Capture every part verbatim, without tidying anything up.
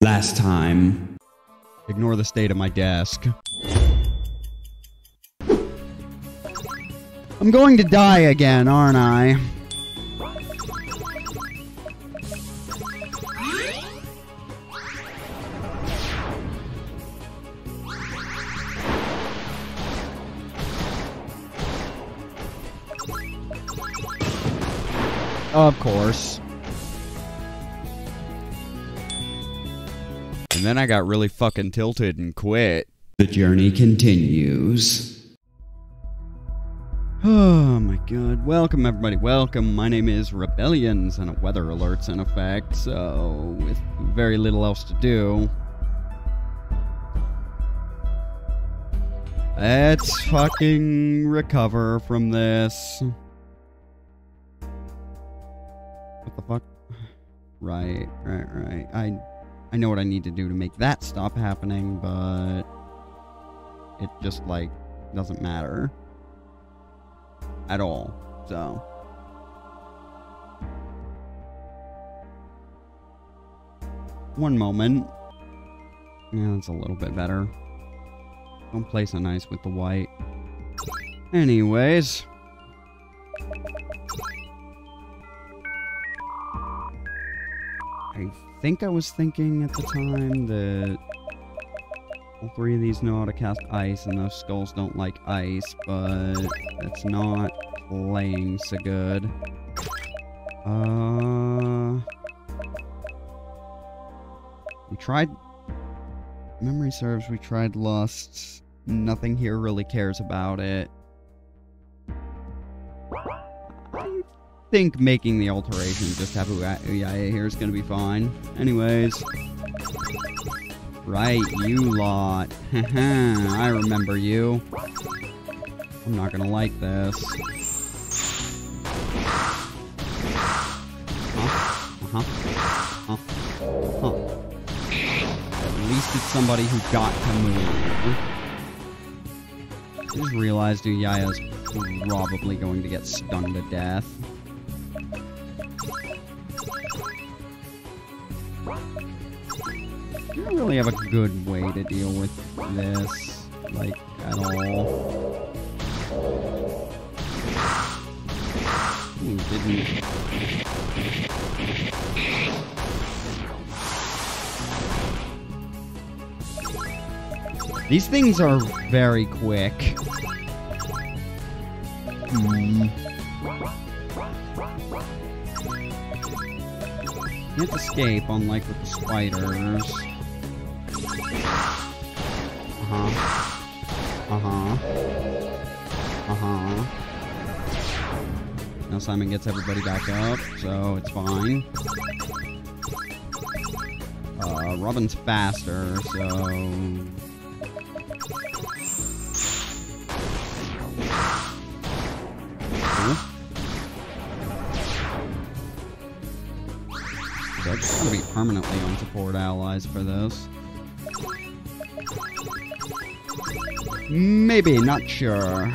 Last time. Ignore the state of my desk. I'm going to die again, aren't I? Of course. And then I got really fucking tilted and quit. The journey continues. Oh my god. Welcome everybody, welcome. My name is Rebellions, and a weather alert's in effect, so with very little else to do. Let's fucking recover from this. What the fuck? Right, right, right. I I know what I need to do to make that stop happening, but it just, like, doesn't matter. At all. So. One moment. Yeah, that's a little bit better. Don't play so nice with the white. Anyways. I think I was thinking at the time that all three of these know how to cast ice, and those skulls don't like ice, but that's not playing so good. Uh, we tried... Memory serves, we tried Lusts. Nothing here really cares about it. I think making the alteration just have U I A here is going to be fine. Anyways. Right, you lot. I remember you. I'm not going to like this. Huh? Uh-huh. Huh. Huh. At least it's somebody who got to move. I just realized Uyaya's probably going to get stunned to death. I don't really have a good way to deal with this, like, at all. Ooh, didn't... These things are very quick. Hmm. Can't escape, unlike with the spiders. Uh-huh. Uh-huh. Uh-huh. Now Simon gets everybody back up, so it's fine. Uh, Robin's faster, so... So it's gonna be permanently on support allies for this. Maybe, not sure.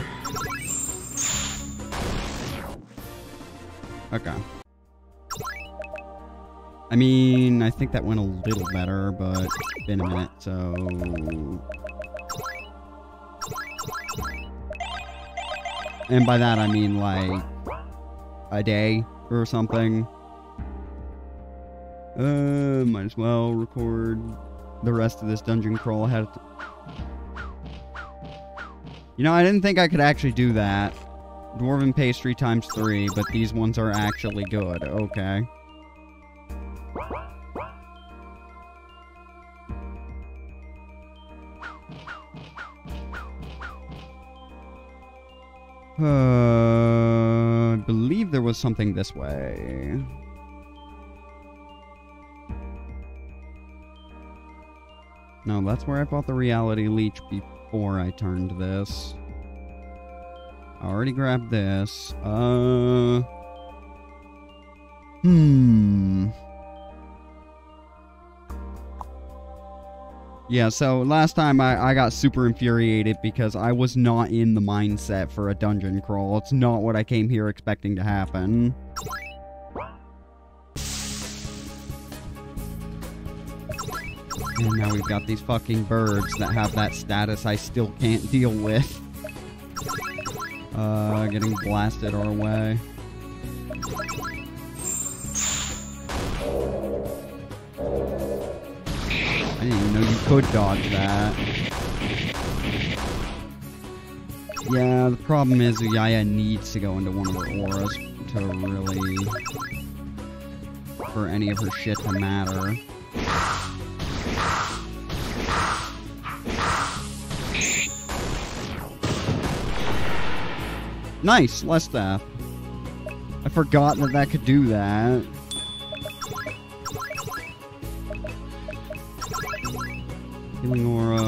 Okay. I mean, I think that went a little better, but it's been a minute, so... And by that I mean, like, a day or something. Uh, might as well record the rest of this dungeon crawl ahead of time. You know, I didn't think I could actually do that. Dwarven pastry times three, but these ones are actually good. Okay. Uh, I believe there was something this way. No, that's where I bought the reality leech before I turned this. I already grabbed this. Uh. Hmm. Yeah, so last time I, I got super infuriated because I was not in the mindset for a dungeon crawl. It's not what I came here expecting to happen. And now we've got these fucking birds that have that status I still can't deal with. Uh, getting blasted our way. I didn't even know you could dodge that. Yeah, the problem is Uyaya needs to go into one of her auras to really... for any of her shit to matter. Nice! Less staff. I forgot that that could do that. Healing aura.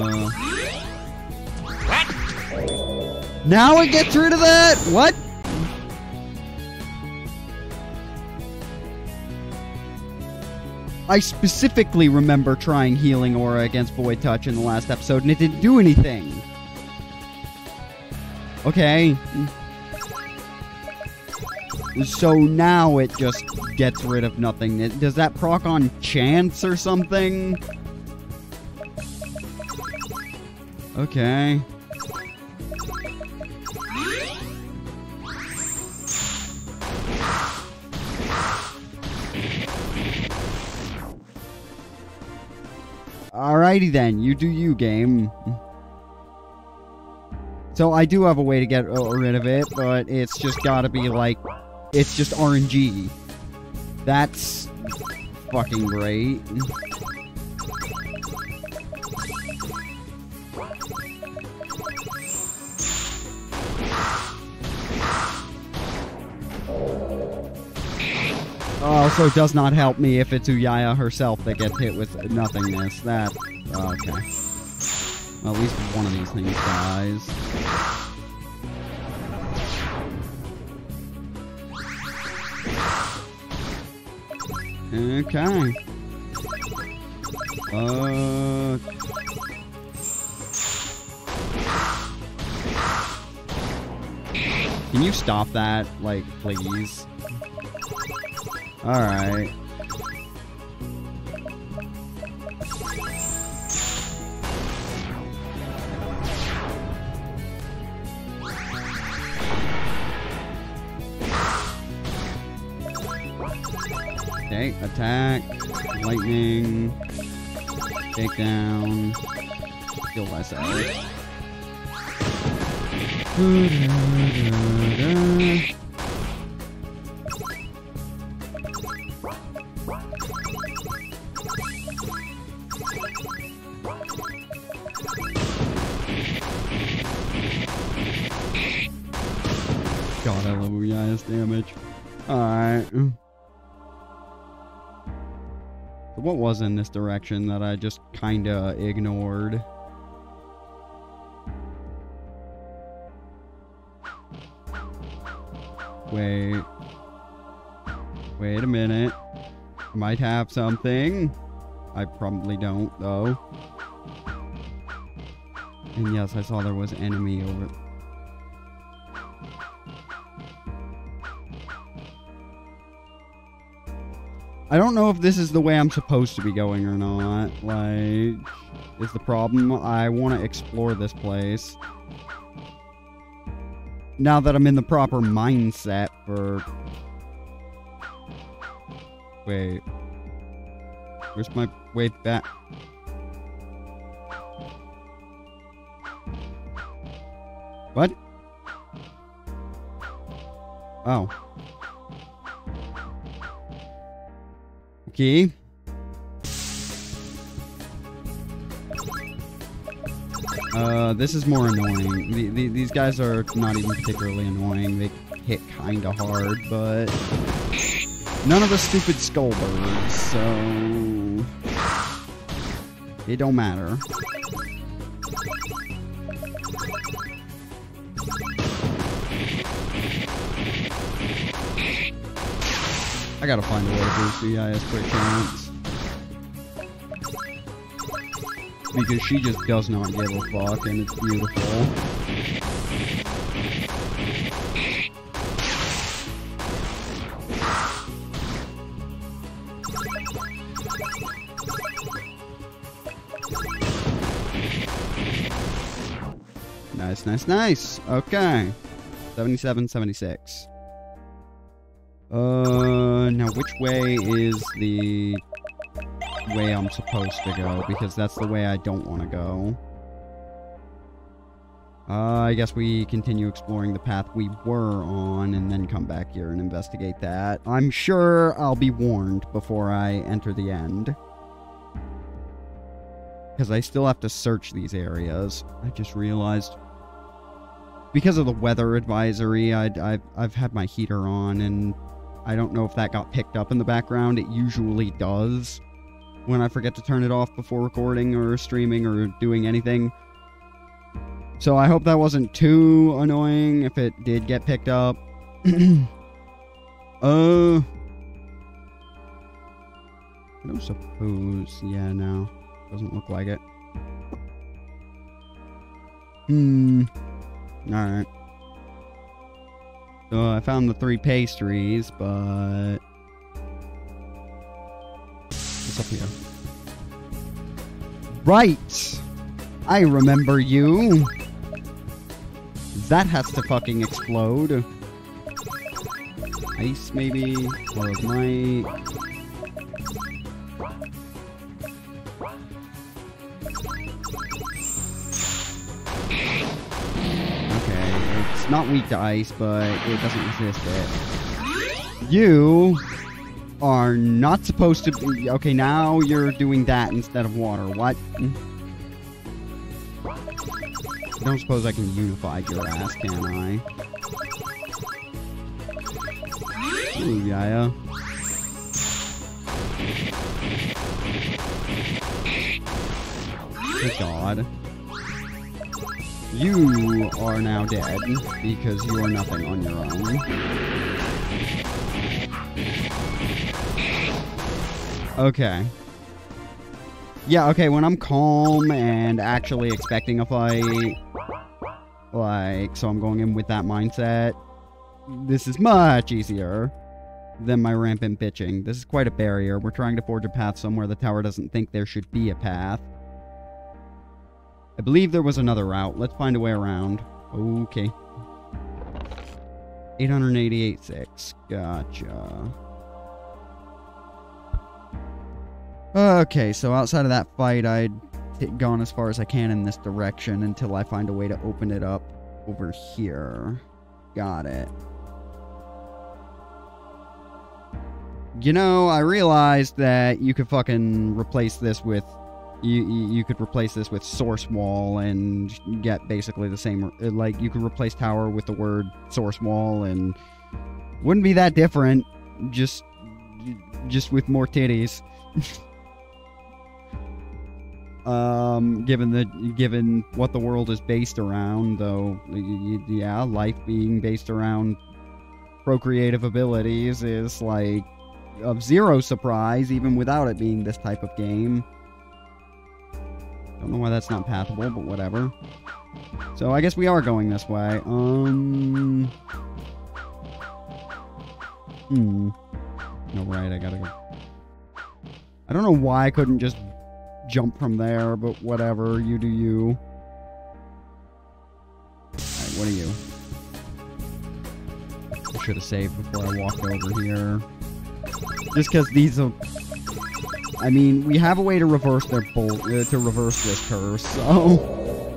What? Now it gets rid of that? What? I specifically remember trying healing aura against Void Touch in the last episode, and it didn't do anything. Okay. So now it just gets rid of nothing. Does that proc on chance or something? Okay. Alrighty then, you do you, game. So I do have a way to get rid of it, but it's just gotta be like... it's just R N G. That's fucking great. Oh, so it does not help me if it's Uyaya herself that gets hit with nothingness. That... oh, okay. Well, at least one of these things dies. Okay. Uh... Can you stop that? Like, please? Alright. Okay, attack, lightning, takedown, kill myself. God, I love Uyaya's damage. Alright. What was in this direction that I just kinda ignored? Wait. Wait a minute. Might have something. I probably don't, though. And yes, I saw there was enemy over... I don't know if this is the way I'm supposed to be going or not. Like, is the problem? I want to explore this place. Now that I'm in the proper mindset for... wait. Where's my way back? What? Oh. Okay. Uh, this is more annoying. The, the, these guys are not even particularly annoying. They hit kinda hard, but... none of the stupid skull birds, so... it don't matter. I gotta find a way to boost Uyaya's quick chance. Because she just does not give a fuck, and it's beautiful. Nice, nice, nice. Okay. seventy-seven, seventy-six. Uh, now which way is the way I'm supposed to go? Because that's the way I don't want to go. Uh, I guess we continue exploring the path we were on and then come back here and investigate that. I'm sure I'll be warned before I enter the end. Because I still have to search these areas. I just realized because of the weather advisory, I'd, I've, I've had my heater on, and I don't know if that got picked up in the background. It usually does when I forget to turn it off before recording or streaming or doing anything. So I hope that wasn't too annoying if it did get picked up. uh, I don't suppose. Yeah, no. Doesn't look like it. Hmm. Alright. So I found the three pastries, but... what's up here? Right! I remember you! That has to fucking explode. Ice, maybe? Or might... okay, it's not weak to ice, but it doesn't resist it. You are not supposed to be... okay, now you're doing that instead of water. What? I don't suppose I can unify your ass, can I? Ooh, Yaya. Good God. You are now dead, because you are nothing on your own. Okay. Yeah, okay, when I'm calm and actually expecting a fight, like, so I'm going in with that mindset, this is much easier than my rampant bitching. This is quite a barrier. We're trying to forge a path somewhere the tower doesn't think there should be a path. I believe there was another route. Let's find a way around. Okay. eight eighty-eight point six. Gotcha. Okay, so outside of that fight, I'd gone as far as I can in this direction until I find a way to open it up over here. Got it. You know, I realized that you could fucking replace this with... You, you could replace this with source wall and get basically the same... like, you could replace tower with the word source wall and... wouldn't be that different, just... just with more titties. Um, given the given what the world is based around, though, yeah, life being based around procreative abilities is like of zero surprise, even without it being this type of game. Don't know why that's not pathable, but whatever. So I guess we are going this way. Um, hmm. No, right. I gotta go. I don't know why I couldn't just jump from there, but whatever, you do you. Alright, what are you? I should have saved before I walked over here. Just because these are... I mean, we have a way to reverse their bolt, uh, to reverse this curse, so...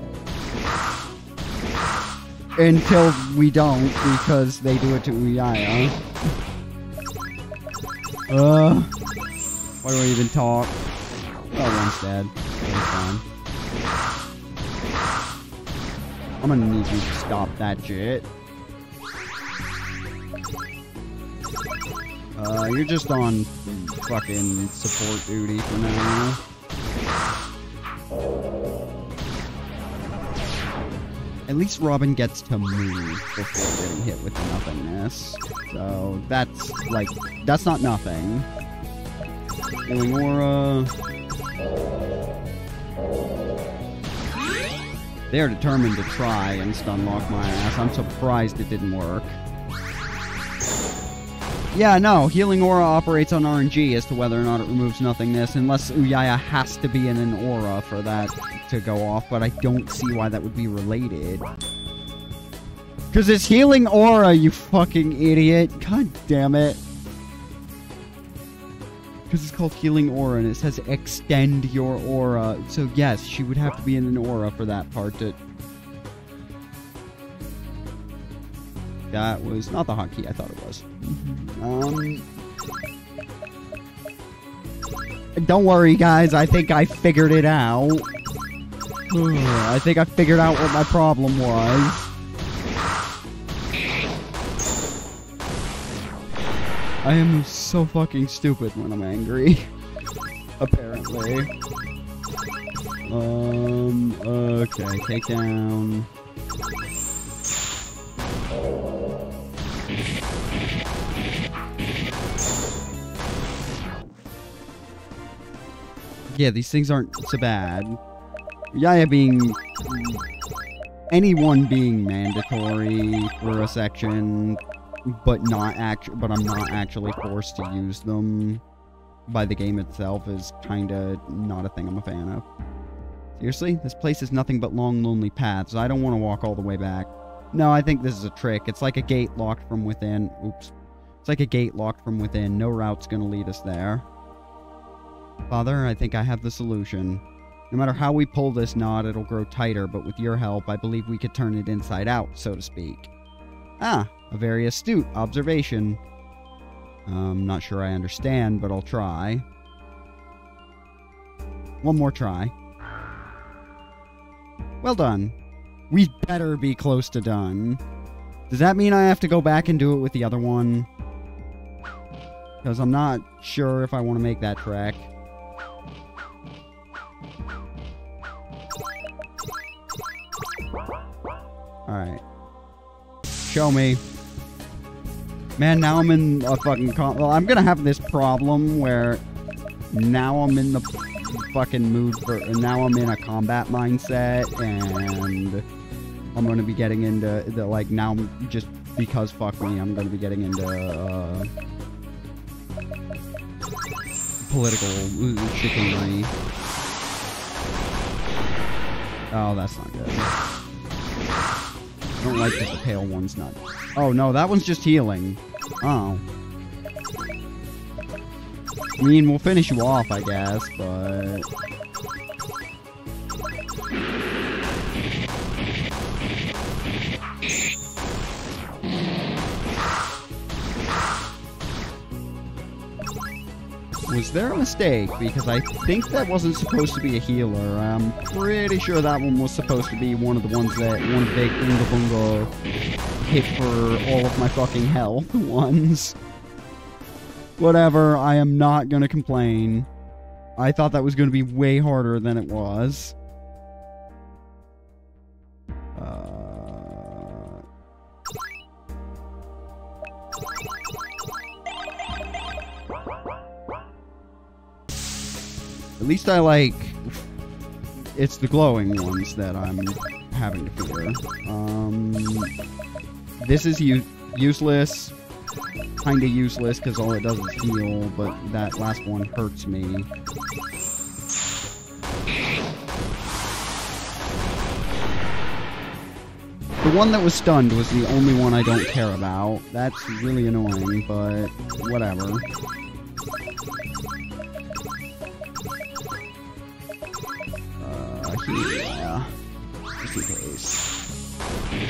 until we don't, because they do it to Uyaya. Uh... Why do I even talk? Oh, one's dead. Okay, I'm gonna need you to stop that shit. Uh, you're just on fucking support duty for now. At least Robin gets to move before getting hit with nothingness. So, that's, like, that's not nothing. Healing aura. They're determined to try and stunlock my ass. I'm surprised it didn't work. Yeah, no, Healing Aura operates on R N G as to whether or not it removes nothingness, unless Uyaya has to be in an aura for that to go off, but I don't see why that would be related. Because it's Healing Aura, you fucking idiot. God damn it. Because it's called Healing Aura, and it says extend your aura. So yes, she would have to be in an aura for that part to... That was not the hotkey I thought it was. Um, don't worry, guys. I think I figured it out. I think I figured out what my problem was. I am so fucking stupid when I'm angry. Apparently. Um, okay. Take down... Yeah, these things aren't so bad. Yaya being... Anyone being mandatory for a section, but not act, but I'm not actually forced to use them by the game itself is kinda not a thing I'm a fan of. Seriously? This place is nothing but long, lonely paths. I don't want to walk all the way back. No, I think this is a trick. It's like a gate locked from within. Oops. It's like a gate locked from within. No route's gonna lead us there. Father, I think I have the solution. No matter how we pull this knot, it'll grow tighter, but with your help, I believe we could turn it inside out, so to speak. Ah, a very astute observation. I'm not sure I understand, but I'll try. One more try. Well done. We'd better be close to done. Does that mean I have to go back and do it with the other one? Because I'm not sure if I want to make that track. Alright. Show me. Man, now I'm in a fucking con- Well, I'm gonna have this problem where now I'm in the fucking mood for- Now I'm in a combat mindset, and I'm gonna be getting into the, like, now I'm just because fuck me, I'm gonna be getting into, uh... political chicanery. Oh, that's not good. I don't like this pale one's not. Oh, no, that one's just healing. Oh. I mean, we'll finish you off, I guess, but... Was there a mistake? Because I think that wasn't supposed to be a healer. I'm pretty sure that one was supposed to be one of the ones that one big Oonga Boonga hit for all of my fucking health ones. Whatever, I am not gonna complain. I thought that was gonna be way harder than it was. Uh... At least I like... It's the glowing ones that I'm having to fear. Um, this is u useless. Kinda useless, because all it does is heal, but that last one hurts me. The one that was stunned was the only one I don't care about. That's really annoying, but whatever. Yeah, just in case.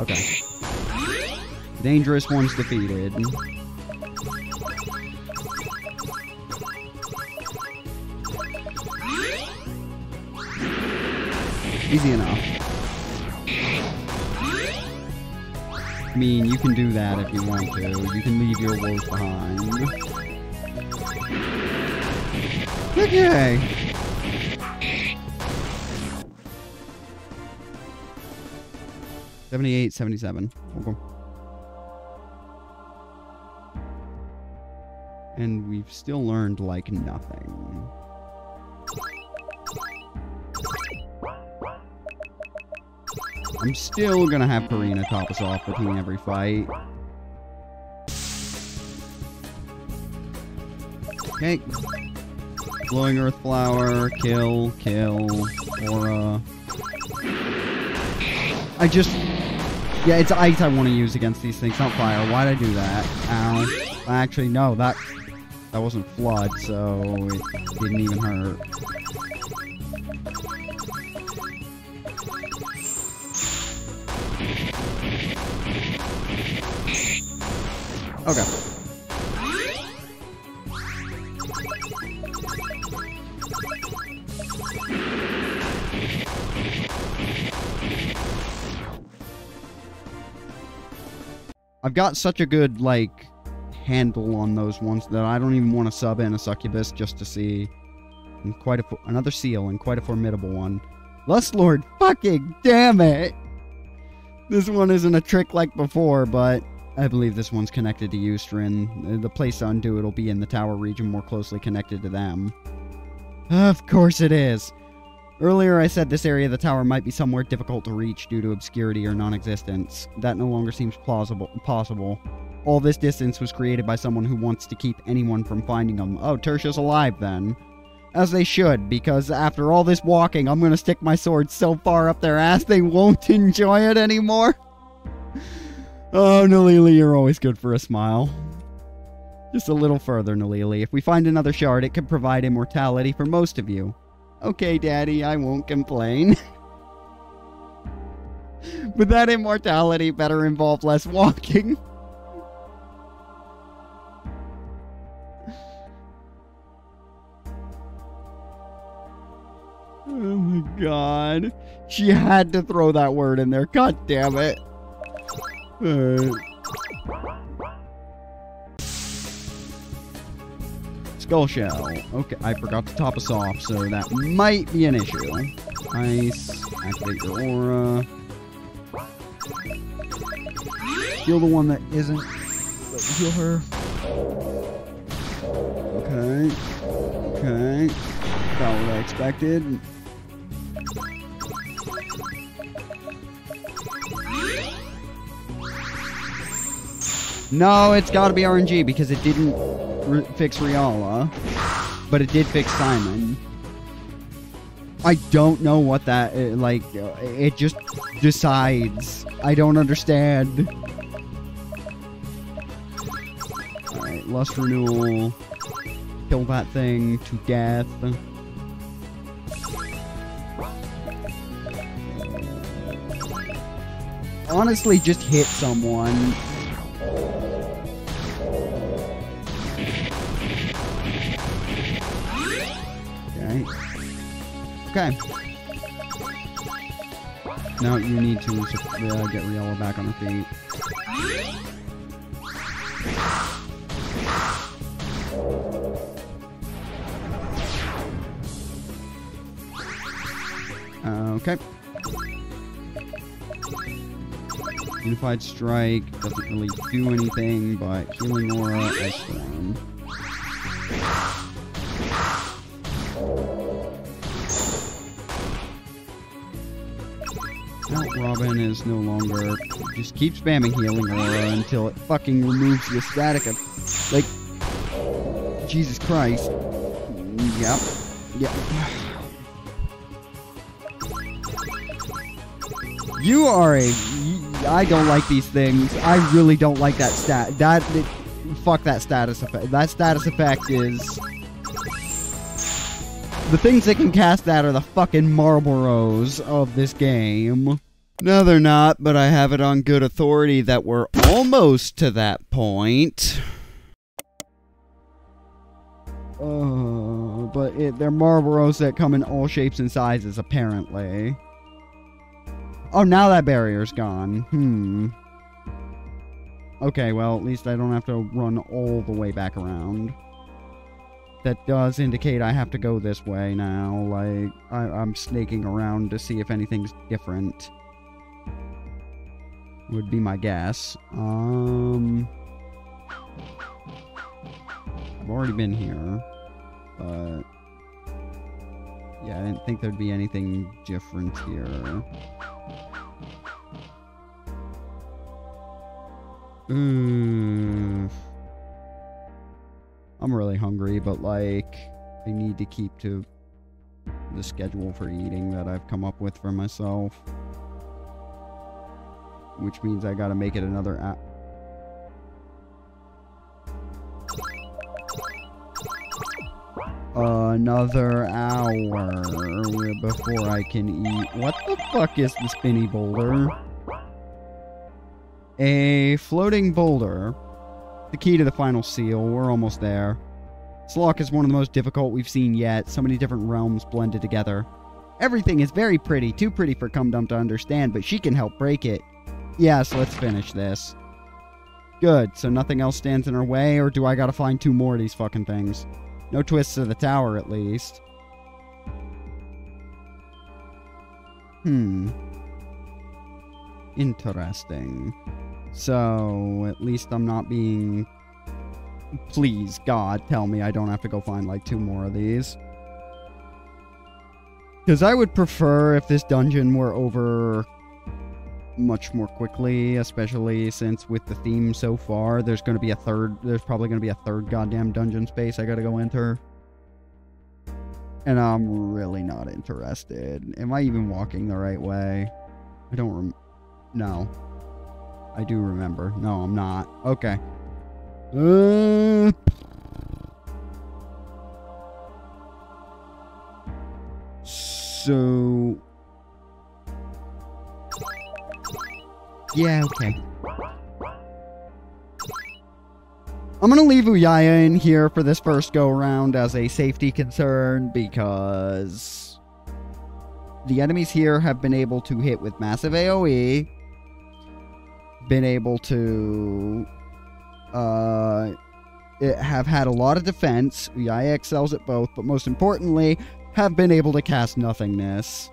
Okay. Dangerous one's defeated. Easy enough. I mean, you can do that if you want to. You can leave your woes behind. Okay. seventy-eight, seventy-seven. Okay. And we've still learned, like, nothing. I'm still gonna have Karina top us off between every fight. Okay. Glowing Earth Flower. Kill. Kill. Aura. I just... Yeah, it's ice I want to use against these things, not fire. Why'd I do that? Ow. Actually, no, that... That wasn't flood, so it didn't even hurt. Okay. I've got such a good, like... handle on those ones that I don't even want to sub in a succubus just to see. And quite a another seal and quite a formidable one. Lustlord, fucking damn it! This one isn't a trick like before, but I believe this one's connected to Eustrin. The place to undo it'll be in the tower region, more closely connected to them. Of course it is. Earlier I said this area of the tower might be somewhere difficult to reach due to obscurity or non-existence. That no longer seems plausible. Possible. All this distance was created by someone who wants to keep anyone from finding them. Oh, Tertia's alive then. As they should, because after all this walking, I'm going to stick my sword so far up their ass they won't enjoy it anymore. Oh, Nalili, you're always good for a smile. Just a little further, Nalili. If we find another shard, it could provide immortality for most of you. Okay, Daddy, I won't complain. But that immortality better involve less walking. Oh my god. She had to throw that word in there. God damn it. Uh. Skull shell. Okay, I forgot to top us off, so that might be an issue. Ice. Activate your aura. Heal the one that isn't. Heal her. Okay. Okay. Not what I expected. No, it's gotta be R N G because it didn't re fix Riala, but it did fix Simon. I don't know what that, like, it just decides. I don't understand. Alright, Lust Renewal. Kill that thing to death. Honestly, just hit someone. Okay. Now you need to uh, get Riella back on her feet. Okay. Unified Strike doesn't really do anything, but Healing Aura, Ice Storm. Robin is no longer... Just keep spamming Healing Aura until it fucking removes the static of... Like... Jesus Christ. Yep. Yep. You are a... I don't like these things. I really don't like that stat. That... It, fuck that status effect. That status effect is... The things that can cast that are the fucking Marlboros of this game. No, they're not, but I have it on good authority that we're almost to that point. Uh, but it, they're Marlboros that come in all shapes and sizes, apparently. Oh, now that barrier's gone. Hmm. Okay, well, at least I don't have to run all the way back around. That does indicate I have to go this way now. Like, I, I'm snaking around to see if anything's different. Would be my guess. Um, I've already been here, but yeah, I didn't think there'd be anything different here. Mm. I'm really hungry, but like I need to keep to the schedule for eating that I've come up with for myself, which means I gotta make it another app. Another hour before I can eat. What the fuck is the spinny boulder? A floating boulder. The key to the final seal. We're almost there. Slock is one of the most difficult we've seen yet. So many different realms blended together. Everything is very pretty. Too pretty for Cumdum to understand, but she can help break it. Yes, let's finish this. Good. So nothing else stands in our way, or do I gotta find two more of these fucking things? No twists to the tower, at least. Hmm. Interesting. So, at least I'm not being... Please, God, tell me I don't have to go find, like, two more of these. Because I would prefer if this dungeon were over much more quickly, especially since with the theme so far, there's going to be a third, there's probably going to be a third goddamn dungeon space I got to go enter. And I'm really not interested. Am I even walking the right way? I don't rem... No. I do remember. No, I'm not. Okay. Uh... So... Yeah, okay. I'm going to leave Uyaya in here for this first go-around as a safety concern because the enemies here have been able to hit with massive A O E, been able to uh, have had a lot of defense. Uyaya excels at both, but most importantly, have been able to cast nothingness.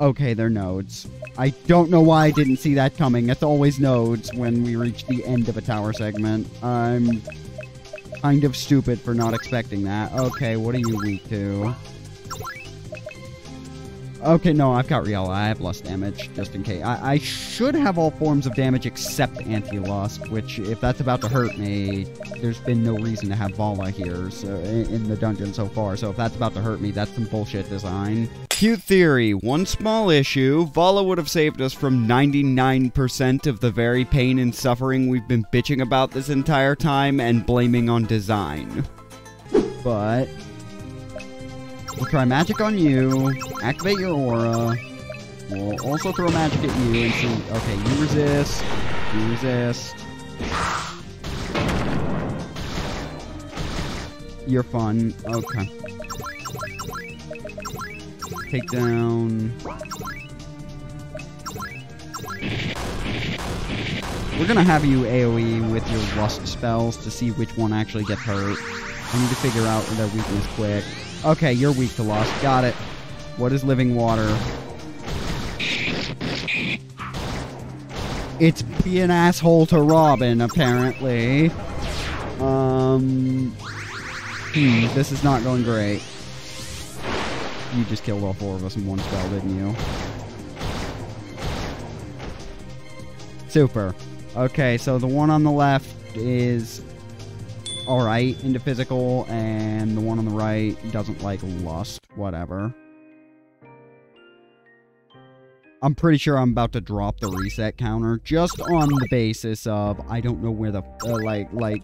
Okay, they're nodes. I don't know why I didn't see that coming. It's always nodes when we reach the end of a tower segment. I'm kind of stupid for not expecting that. Okay, what are you weak to? Okay, no, I've got Riella. I have lust damage, just in case. I, I should have all forms of damage except anti-lust, which, if that's about to hurt me, there's been no reason to have Vala here so, in, in the dungeon so far. So if that's about to hurt me, that's some bullshit design. Cute theory. One small issue, Vala would have saved us from ninety-nine percent of the very pain and suffering we've been bitching about this entire time and blaming on design. But... we'll try magic on you, activate your aura, we'll also throw magic at you and see, okay, you resist, you resist. You're fun, okay. Take down. We're gonna have you AoE with your lust spells to see which one actually gets hurt. I need to figure out their weakness quick. Okay, you're weak to loss. Got it. What is living water? It's be an asshole to Robin, apparently. Um, hmm, this is not going great. You just killed all four of us in one spell, didn't you? Super. Okay, so the one on the left is... alright, into physical, and the one on the right doesn't like lust, whatever. I'm pretty sure I'm about to drop the reset counter, just on the basis of, I don't know where the, uh, like, like,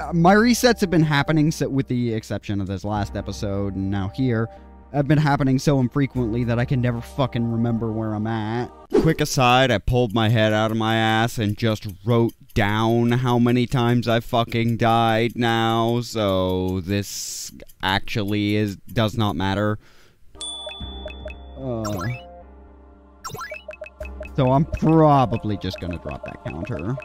uh, my resets have been happening, so, with the exception of this last episode, and now here, have been happening so infrequently that I can never fucking remember where I'm at. Quick aside, I pulled my head out of my ass and just wrote down how many times I fucking died now, so this actually is does not matter. Uh, so I'm probably just gonna drop that counter.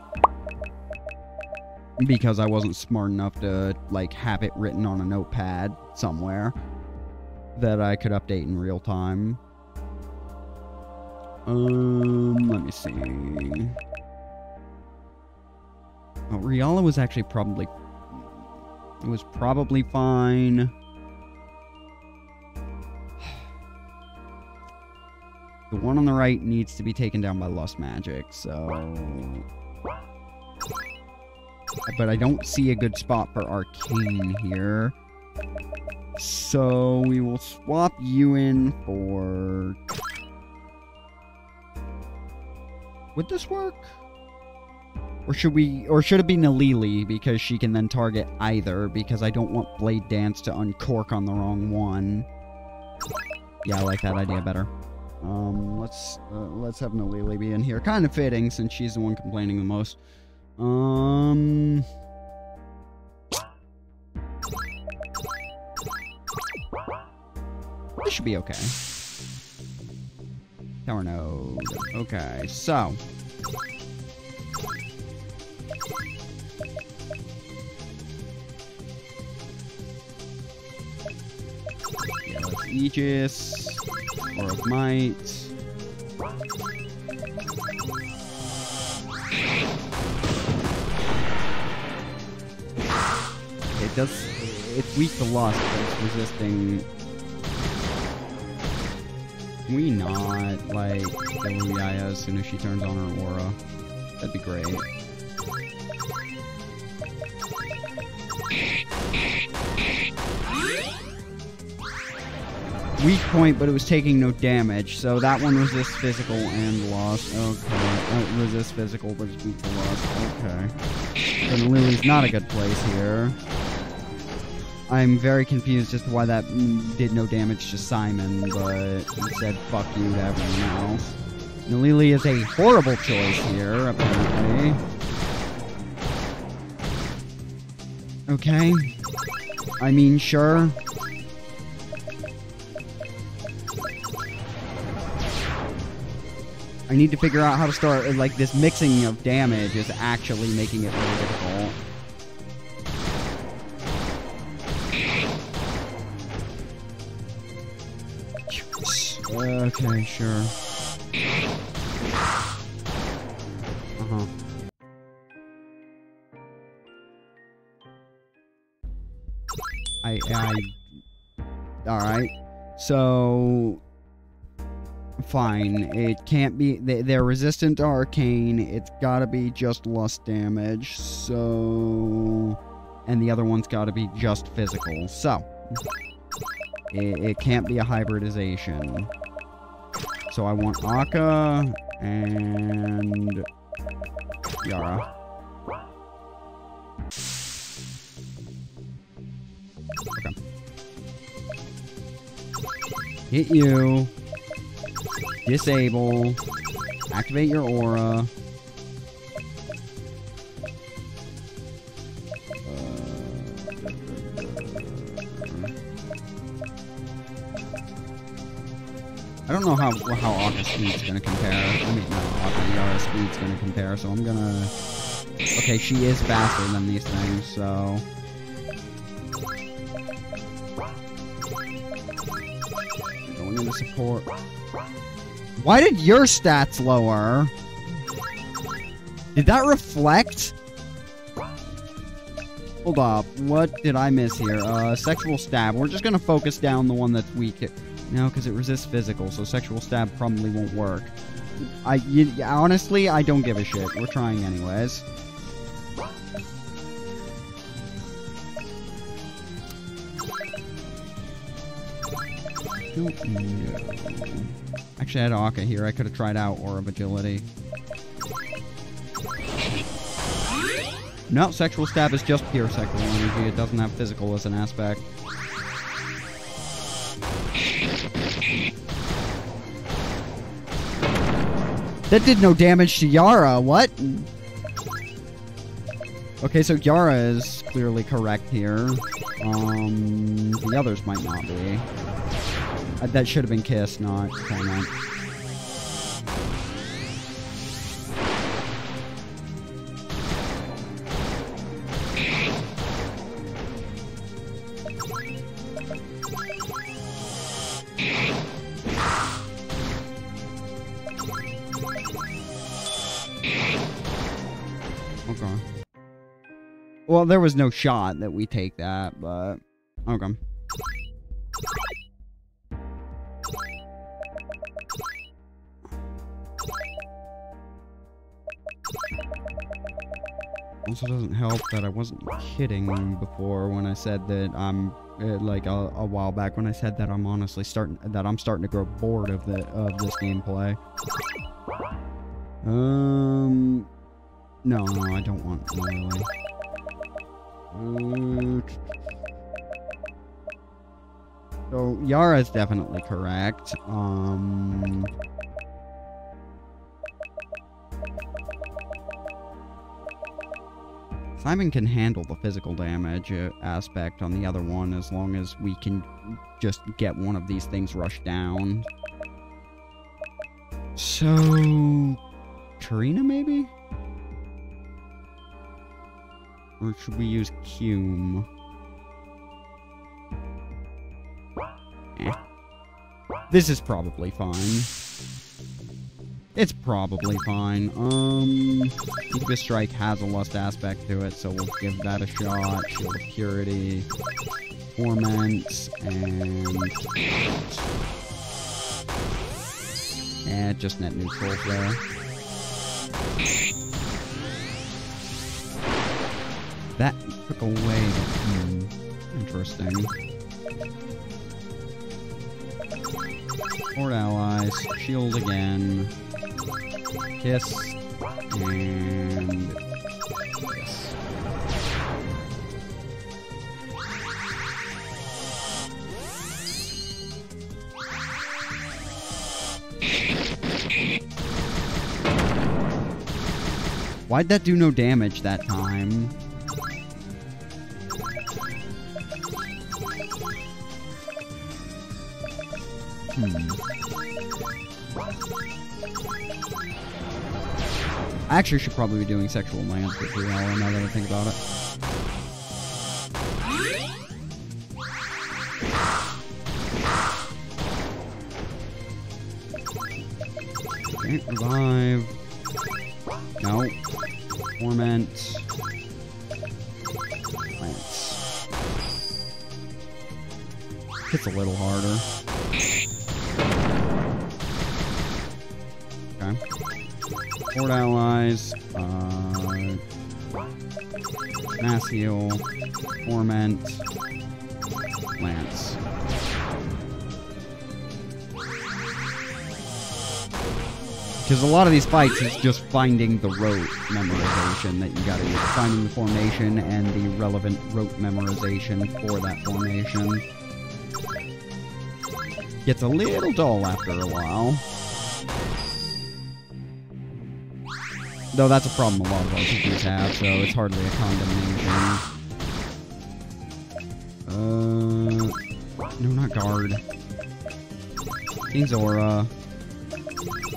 Because I wasn't smart enough to, like, have it written on a notepad somewhere that I could update in real time. Um, let me see. Oh, Riella was actually probably... It was probably fine. The one on the right needs to be taken down by lust magic, so... but I don't see a good spot for Arcane here. So we will swap you in for... Would this work? Or should we, or should it be Nalili, because she can then target either, because I don't want Blade Dance to uncork on the wrong one. Yeah, I like that idea better. Um, let's, uh, let's have Nalili be in here. Kind of fitting, since she's the one complaining the most. Um... This should be okay. Tower node. Okay, so... Aegis, or of Might. It does, it's weak to Lust, but it's resisting. Can we not, like, kill Yaya as soon as she turns on her aura? That'd be great. Weak point, but it was taking no damage, so that one resists physical and loss. Okay, oh, resists physical, but it's weak to loss. Okay. So Lily's not a good place here. I'm very confused as to why that did no damage to Simon, but said fuck you to everyone else. Nalili is a horrible choice here, apparently. Okay. I mean, sure. I need to figure out how to start, like, this mixing of damage is actually making it really difficult. Okay, sure. Uh-huh. I, I... Alright. So... Fine. It can't be... They, they're resistant to Arcane. It's gotta be just Lust damage, so... And the other one's gotta be just Physical, so... It, it can't be a Hybridization. So I want Akka and... Yara. Okay. Hit you. Disable. Activate your aura. I don't know how how August speed's gonna compare. I mean, no, Yara's speed's gonna compare. So I'm gonna. Okay, she is faster than these things, so. Going into support. Why did your stats lower? Did that reflect? Hold up. What did I miss here? Uh, Sexual Stab. We're just going to focus down the one that's weak. No, because it resists physical, so Sexual Stab probably won't work. I you, honestly, I don't give a shit. We're trying anyways. Don't know. Actually, I had Akka here. I could have tried out Aura of Agility. No, Sexual Stab is just pure sexual energy. It doesn't have physical as an aspect. That did no damage to Yara. What? Okay, so Yara is clearly correct here. Um, the others might not be. That should have been Kiss, not Comment. Okay. Well, there was no shot that we take that, but... Okay. Also doesn't help that I wasn't kidding before when I said that I'm uh, like a, a while back when I said that I'm honestly starting that I'm starting to grow bored of the of this gameplay. Um, no, no, I don't want really. Uh, so Yara's definitely correct. Um. Simon can handle the physical damage aspect on the other one as long as we can just get one of these things rushed down. So... Karina, maybe? Or should we use Cume? Eh. This is probably fine. It's probably fine. Um, Deepest Strike has a Lust aspect to it, so we'll give that a shot. Shield of Purity, Torment, and... Eh, just net neutral there. That took away the... Hmm, interesting. Support allies, shield again... Kiss, and kiss. Why'd that do no damage that time? I actually should probably be doing sexual lands with you now, now that I think about it. Okay, revive. No. Torment. Lance. It's a little harder. Support allies, uh, Mass Heal, Torment, Lance. Because a lot of these fights is just finding the rote memorization that you gotta use. Finding the formation and the relevant rote memorization for that formation. Gets a little dull after a while. Though that's a problem a lot of R P Gs have, so it's hardly a condemnation. Uh, no, not guard. King's Aura,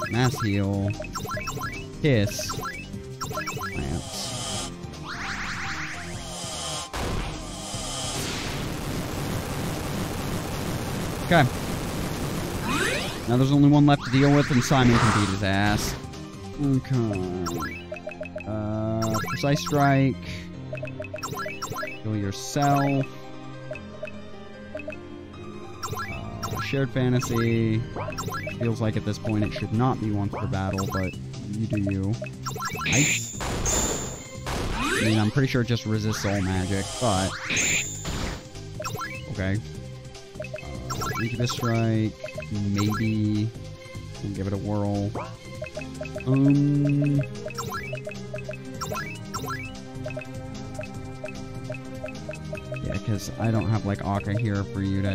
Mass Heal, Kiss, Lance. Okay. Now there's only one left to deal with, and Simon can beat his ass. Okay. Uh, Precise Strike. Kill yourself. Uh, shared Fantasy. Feels like at this point it should not be once per battle, but you do you. Nice. I mean, I'm pretty sure it just resists all magic, but... Okay. Uh, Incubus Strike. Maybe. We'll give it a whirl. Um... Yeah, because I don't have, like, Akka here for you to...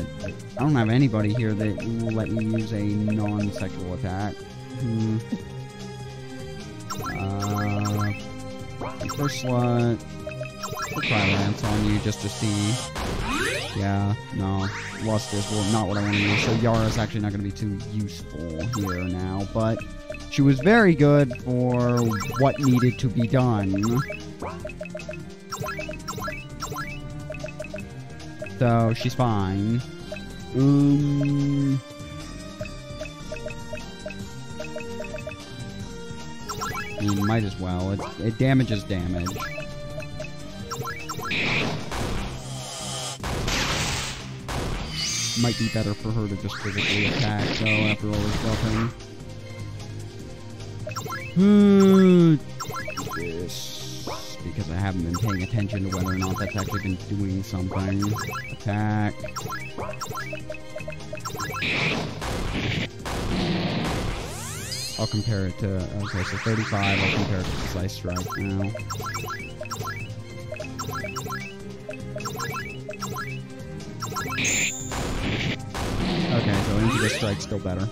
I don't have anybody here that will let me use a non-sexual attack. Hmm. Uh... First slot... I'll try Lance on you just to see. Yeah, no. Lust is well, not what I want to use, so Yara's actually not going to be too useful here now, but... She was very good for what needed to be done. So, she's fine. Um... I mean, might as well. It, it damages damage. Might be better for her to just physically attack, though, after all this buffing. Yes. because I haven't been paying attention to whether or not that's actually been doing something. Attack. I'll compare it to... Okay, so thirty-five, I'll compare it to Precise Strike now. Okay, so Integral Strike's still better.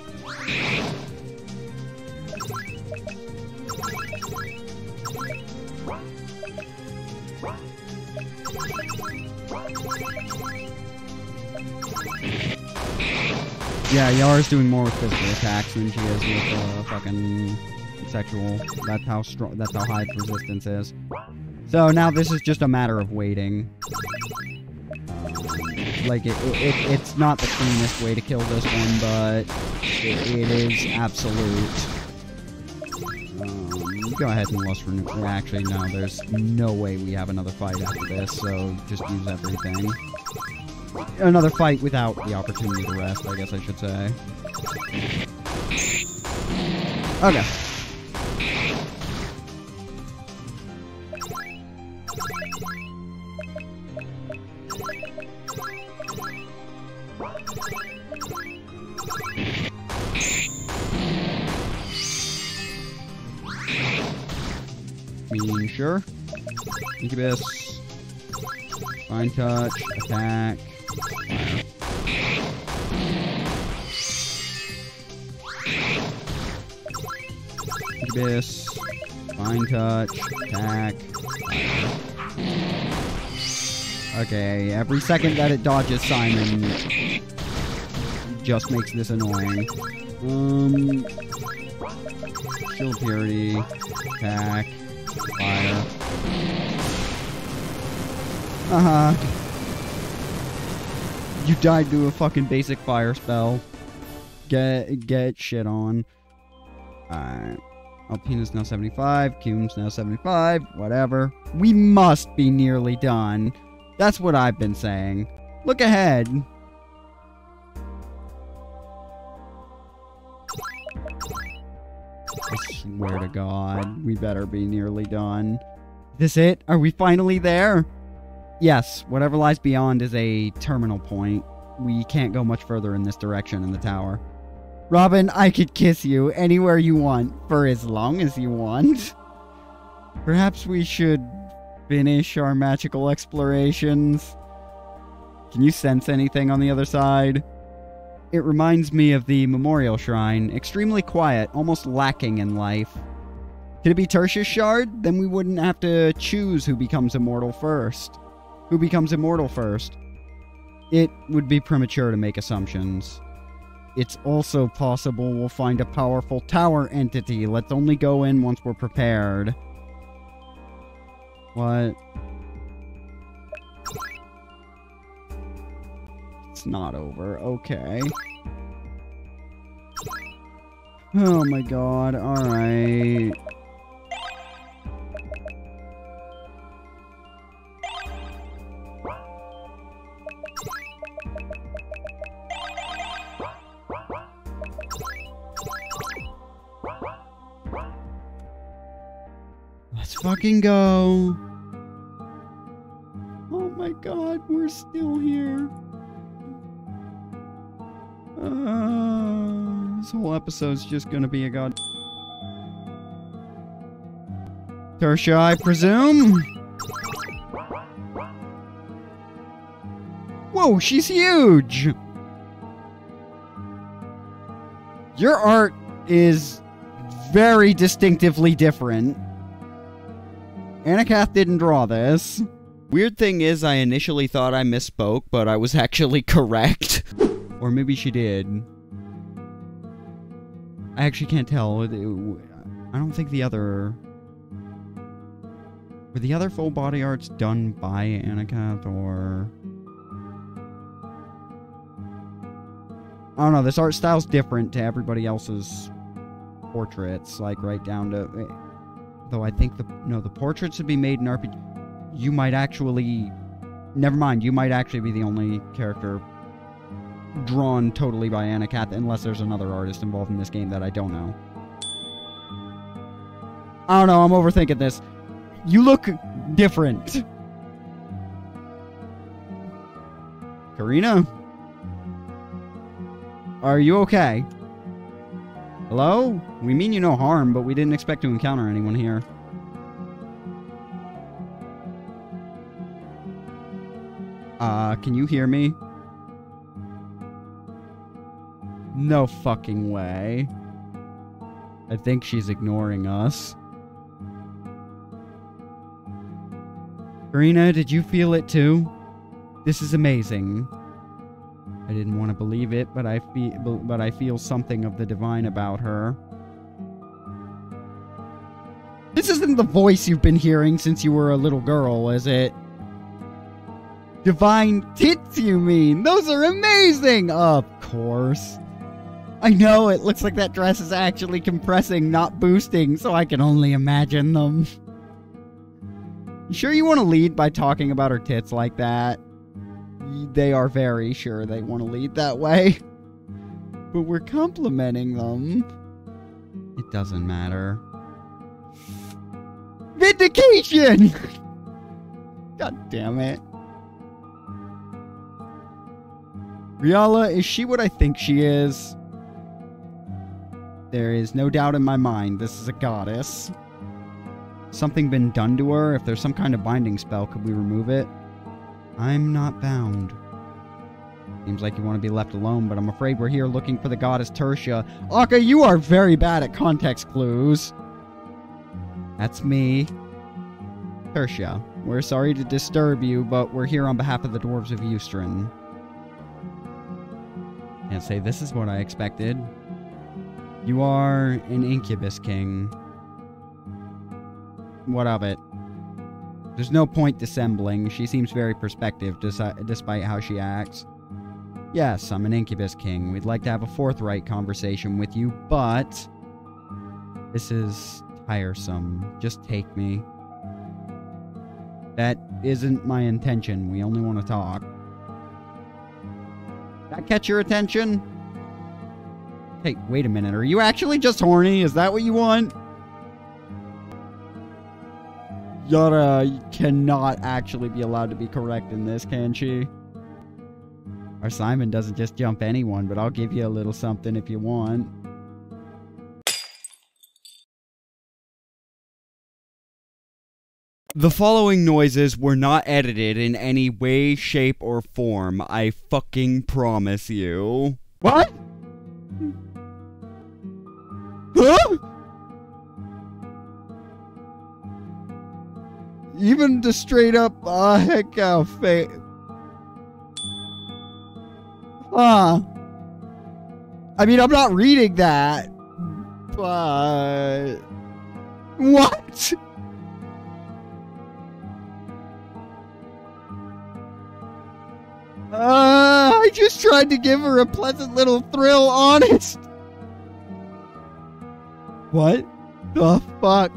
Yeah, Yara's doing more with physical attacks than she is with uh, fucking sexual. That's how strong. That's how high its resistance is. So now this is just a matter of waiting. Like it, it, it it's not the cleanest way to kill this one, but it, it is absolute. Um, go ahead and lust renew. Well, actually, no. There's no way we have another fight after this. So just use everything. Another fight without the opportunity to rest, I guess I should say. Okay. Mean, sure. Incubus. Fine touch. Attack. Fire. Incubus, Fine Touch, Attack, Fire. Okay, every second that it dodges Simon just makes this annoying. Um, Shield Purity, Attack, Fire. Uh-huh. You died to a fucking basic fire spell. Get get shit on. Alright. Alpina's now seventy-five. Cume's now seventy-five. Whatever. We must be nearly done. That's what I've been saying. Look ahead. I swear to God. We better be nearly done. This it? Are we finally there? Yes, whatever lies beyond is a terminal point. We can't go much further in this direction in the tower. Robin, I could kiss you anywhere you want, for as long as you want. Perhaps we should finish our magical explorations. Can you sense anything on the other side? It reminds me of the memorial shrine, extremely quiet, almost lacking in life. Could it be Tertius Shard? Then we wouldn't have to choose who becomes immortal first. Who becomes immortal first? It would be premature to make assumptions. It's also possible we'll find a powerful tower entity. Let's only go in once we're prepared. What? It's not over. Okay. Oh my God. Alright. Fucking go. Oh my God, we're still here. Uh, this whole episode's just gonna be a god. Tertia, I presume? Whoa, she's huge! Your art is very distinctively different. Annikath didn't draw this. Weird thing is, I initially thought I misspoke, but I was actually correct. Or maybe she did. I actually can't tell. I don't think the other... Were the other full body arts done by Annikath, or... I don't know, this art style's different to everybody else's portraits, like right down to... Though I think the no the portraits would be made in R P G. You might actually, never mind. You might actually be the only character drawn totally by Annikath, unless there's another artist involved in this game that I don't know. I don't know. I'm overthinking this. You look different. Karina? Are you okay? Hello? We mean you no harm, but we didn't expect to encounter anyone here. Uh, can you hear me? No fucking way. I think she's ignoring us. Karina, did you feel it too? This is amazing. I didn't want to believe it, but I feel, but I feel something of the divine about her. This isn't the voice you've been hearing since you were a little girl, is it? Divine tits, you mean? Those are amazing! Of course. I know, it looks like that dress is actually compressing, not boosting, so I can only imagine them. You sure you want to lead by talking about her tits like that? They are very sure they want to lead that way. But we're complimenting them. It doesn't matter. Vindication! God damn it. Riala, is she what I think she is? There is no doubt in my mind this is a goddess. Something been done to her? If there's some kind of binding spell, could we remove it? I'm not bound. Seems like you want to be left alone, but I'm afraid we're here looking for the goddess Tertia. Akka, you are very bad at context clues. That's me. Tertia, we're sorry to disturb you, but we're here on behalf of the dwarves of Eustrin. Can't say this is what I expected. You are an incubus king. What of it? There's no point dissembling. She seems very perspective, despite how she acts. Yes, I'm an incubus king. We'd like to have a forthright conversation with you, but... this is tiresome. Just take me. That isn't my intention. We only want to talk. Did that catch your attention? Hey, wait a minute. Are you actually just horny? Is that what you want? Yara cannot actually be allowed to be correct in this, can she? Our Simon doesn't just jump anyone, but I'll give you a little something if you want. The following noises were not edited in any way, shape, or form. I fucking promise you. What? Huh? Even the straight up, ah, uh, heck out, fate. Huh. I mean, I'm not reading that, but... what? Uh, I just tried to give her a pleasant little thrill, honest. What the fuck?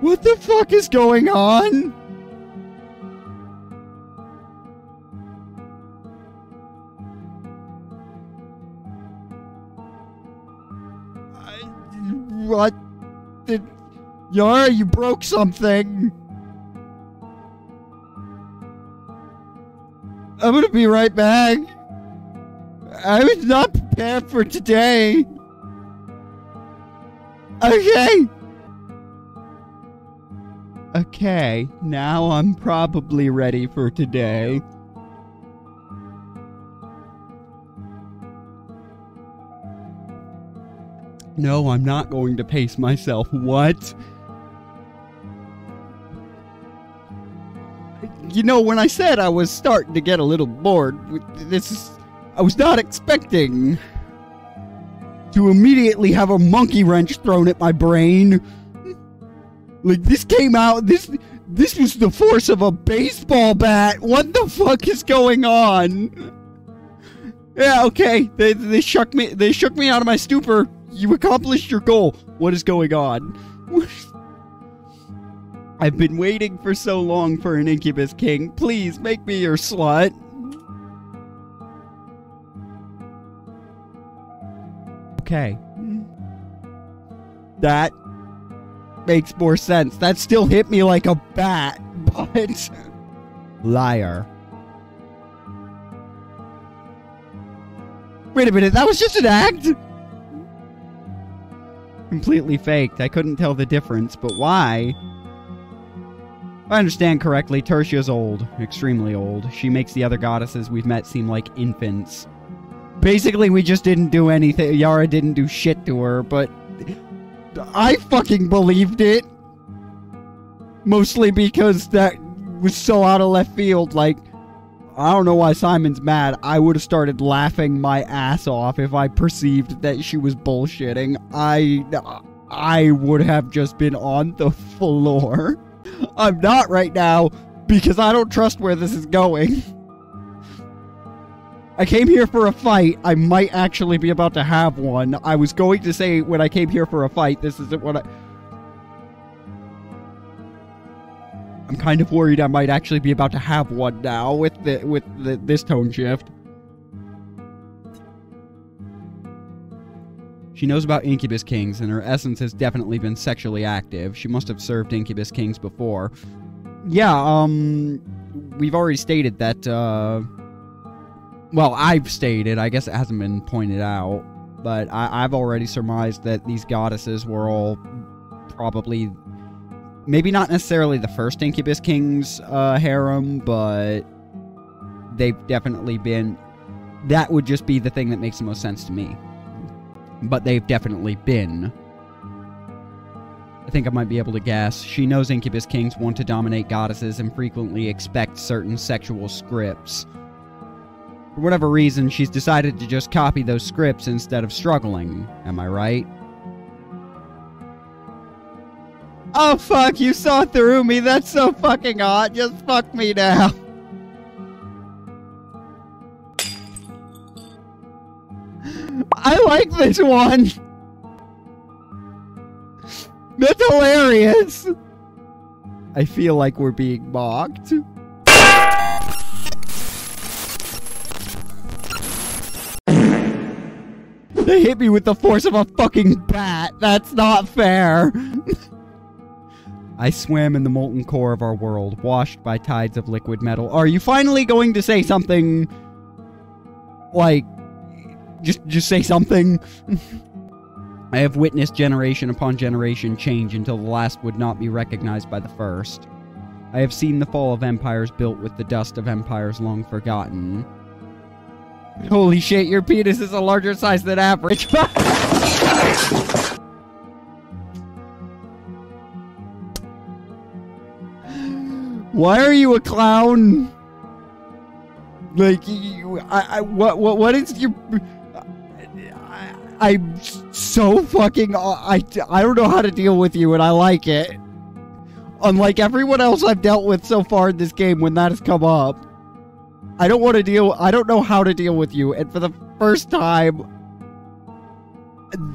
What the fuck is going on? I, what? Did, Yara, you broke something. I'm gonna be right back. I was not prepared for today. Okay. Okay, now I'm probably ready for today. No, I'm not going to pace myself. What? You know, when I said I was starting to get a little bored, this is... I was not expecting to immediately have a monkey wrench thrown at my brain. Like, this came out, this this was the force of a baseball bat. What the fuck is going on? Yeah, okay. They they shook me they shook me out of my stupor. You accomplished your goal. What is going on? I've been waiting for so long for an incubus king. Please make me your slut. Okay. That makes more sense. That still hit me like a bat, but... Liar. Wait a minute, that was just an act? Completely faked. I couldn't tell the difference, but why? If I understand correctly, Tertia's old. Extremely old. She makes the other goddesses we've met seem like infants. Basically, we just didn't do anything. Yara didn't do shit to her, but... I fucking believed it. Mostly because that was so out of left field, like... I don't know why Simon's mad. I would have started laughing my ass off if I perceived that she was bullshitting. I... I would have just been on the floor. I'm not right now, because I don't trust where this is going. I came here for a fight. I might actually be about to have one. I was going to say, when I came here for a fight, this isn't what I... I'm kind of worried I might actually be about to have one now with the with the, this tone shift. She knows about Incubus Kings, and her essence has definitely been sexually active. She must have served Incubus Kings before. Yeah, um... We've already stated that, uh... Well, I've stated, I guess it hasn't been pointed out, but I, I've already surmised that these goddesses were all probably... Maybe not necessarily the first Incubus King's uh, harem, but they've definitely been... That would just be the thing that makes the most sense to me. But they've definitely been. I think I might be able to guess. She knows Incubus Kings want to dominate goddesses and frequently expect certain sexual scripts. For whatever reason, she's decided to just copy those scripts instead of struggling. Am I right? Oh, fuck, you saw through me. That's so fucking hot. Just fuck me now. I like this one. That's hilarious. I feel like we're being mocked. They hit me with the force of a fucking bat. That's not fair. I swam in the molten core of our world, washed by tides of liquid metal. Are you finally going to say something? Like, just, just say something. I have witnessed generation upon generation change until the last would not be recognized by the first. I have seen the fall of empires built with the dust of empires long forgotten. Holy shit, your penis is a larger size than average. Why are you a clown? Like, you, I, I, what, what, what is your... I, I'm so fucking... I, I don't know how to deal with you, and I like it. Unlike everyone else I've dealt with so far in this game, when that has come up, I don't want to deal... I don't know how to deal with you, and for the first time,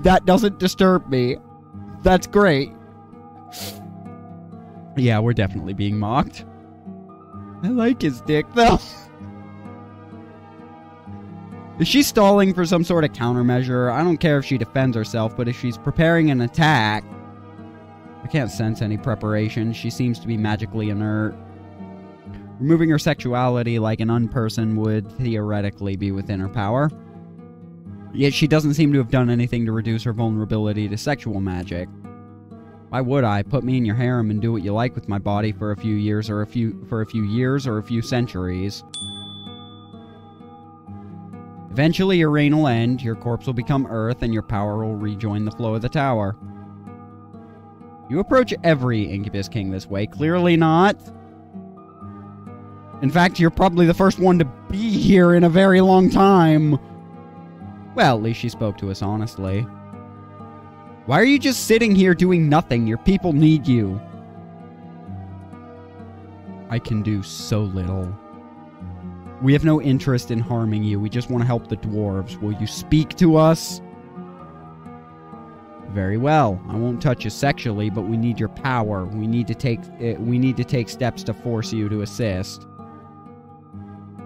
that doesn't disturb me. That's great. Yeah, we're definitely being mocked. I like his dick, though. Is she stalling for some sort of countermeasure? I don't care if she defends herself, but if she's preparing an attack... I can't sense any preparation. She seems to be magically inert. Removing her sexuality like an unperson would theoretically be within her power. Yet she doesn't seem to have done anything to reduce her vulnerability to sexual magic. Why would I? Put me in your harem and do what you like with my body for a few years or a few for a few years or a few centuries. Eventually your reign will end, your corpse will become earth, and your power will rejoin the flow of the tower. You approach every Incubus King this way. Clearly not. In fact, you're probably the first one to be here in a very long time. Well, at least she spoke to us honestly. Why are you just sitting here doing nothing? Your people need you. I can do so little. We have no interest in harming you. We just want to help the dwarves. Will you speak to us? Very well. I won't touch you sexually, but we need your power. We need to take uh, we need to take steps to force you to assist.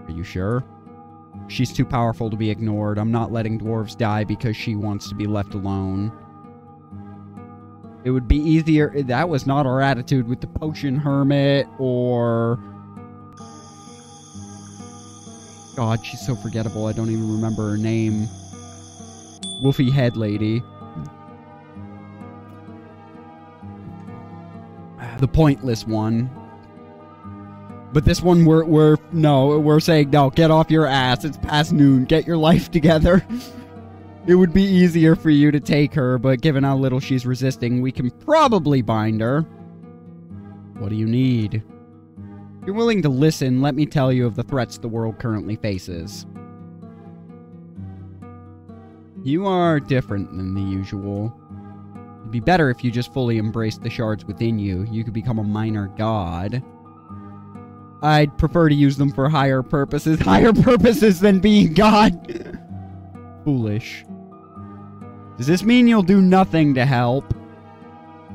Are you sure? She's too powerful to be ignored. I'm not letting dwarves die because she wants to be left alone. It would be easier... That was not our attitude with the potion hermit or... God, she's so forgettable. I don't even remember her name. Wolfie head lady. The pointless one. But this one, we're, we're, no, we're saying, no, get off your ass. It's past noon. Get your life together. It would be easier for you to take her, but given how little she's resisting, we can probably bind her. What do you need? If you're willing to listen, let me tell you of the threats the world currently faces. You are different than the usual. It'd be better if you just fully embraced the shards within you. You could become a minor god. I'd prefer to use them for higher purposes. Higher purposes than being God. Foolish. Does this mean you'll do nothing to help?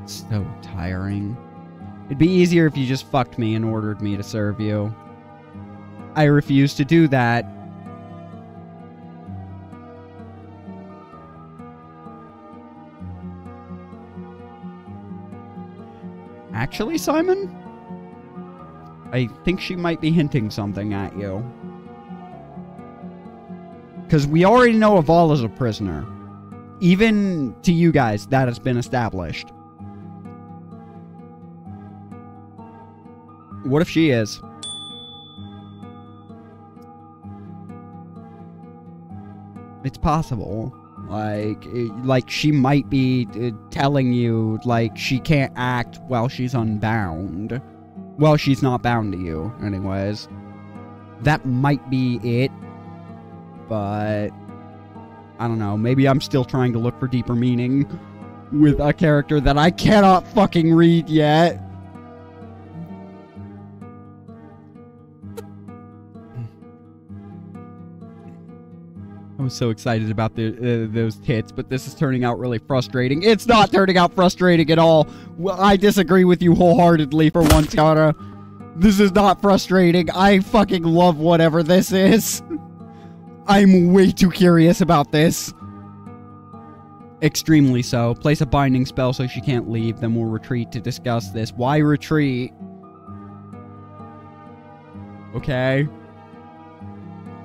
It's so tiring. It'd be easier if you just fucked me and ordered me to serve you. I refuse to do that. Actually, Simon? I think she might be hinting something at you. Because we already know Ivala's a prisoner. Even to you guys, that has been established. What if she is? It's possible. Like, like she might be telling you, like, she can't act while she's unbound. Well, she's not bound to you, anyways. That might be it, but I don't know. Maybe I'm still trying to look for deeper meaning with a character that I cannot fucking read yet. I was so excited about the, uh, those tits, but this is turning out really frustrating. It's not turning out frustrating at all. Well, I disagree with you wholeheartedly for once, Yara. This is not frustrating. I fucking love whatever this is. I'm way too curious about this. Extremely so. Place a binding spell so she can't leave, then we'll retreat to discuss this. Why retreat? Okay.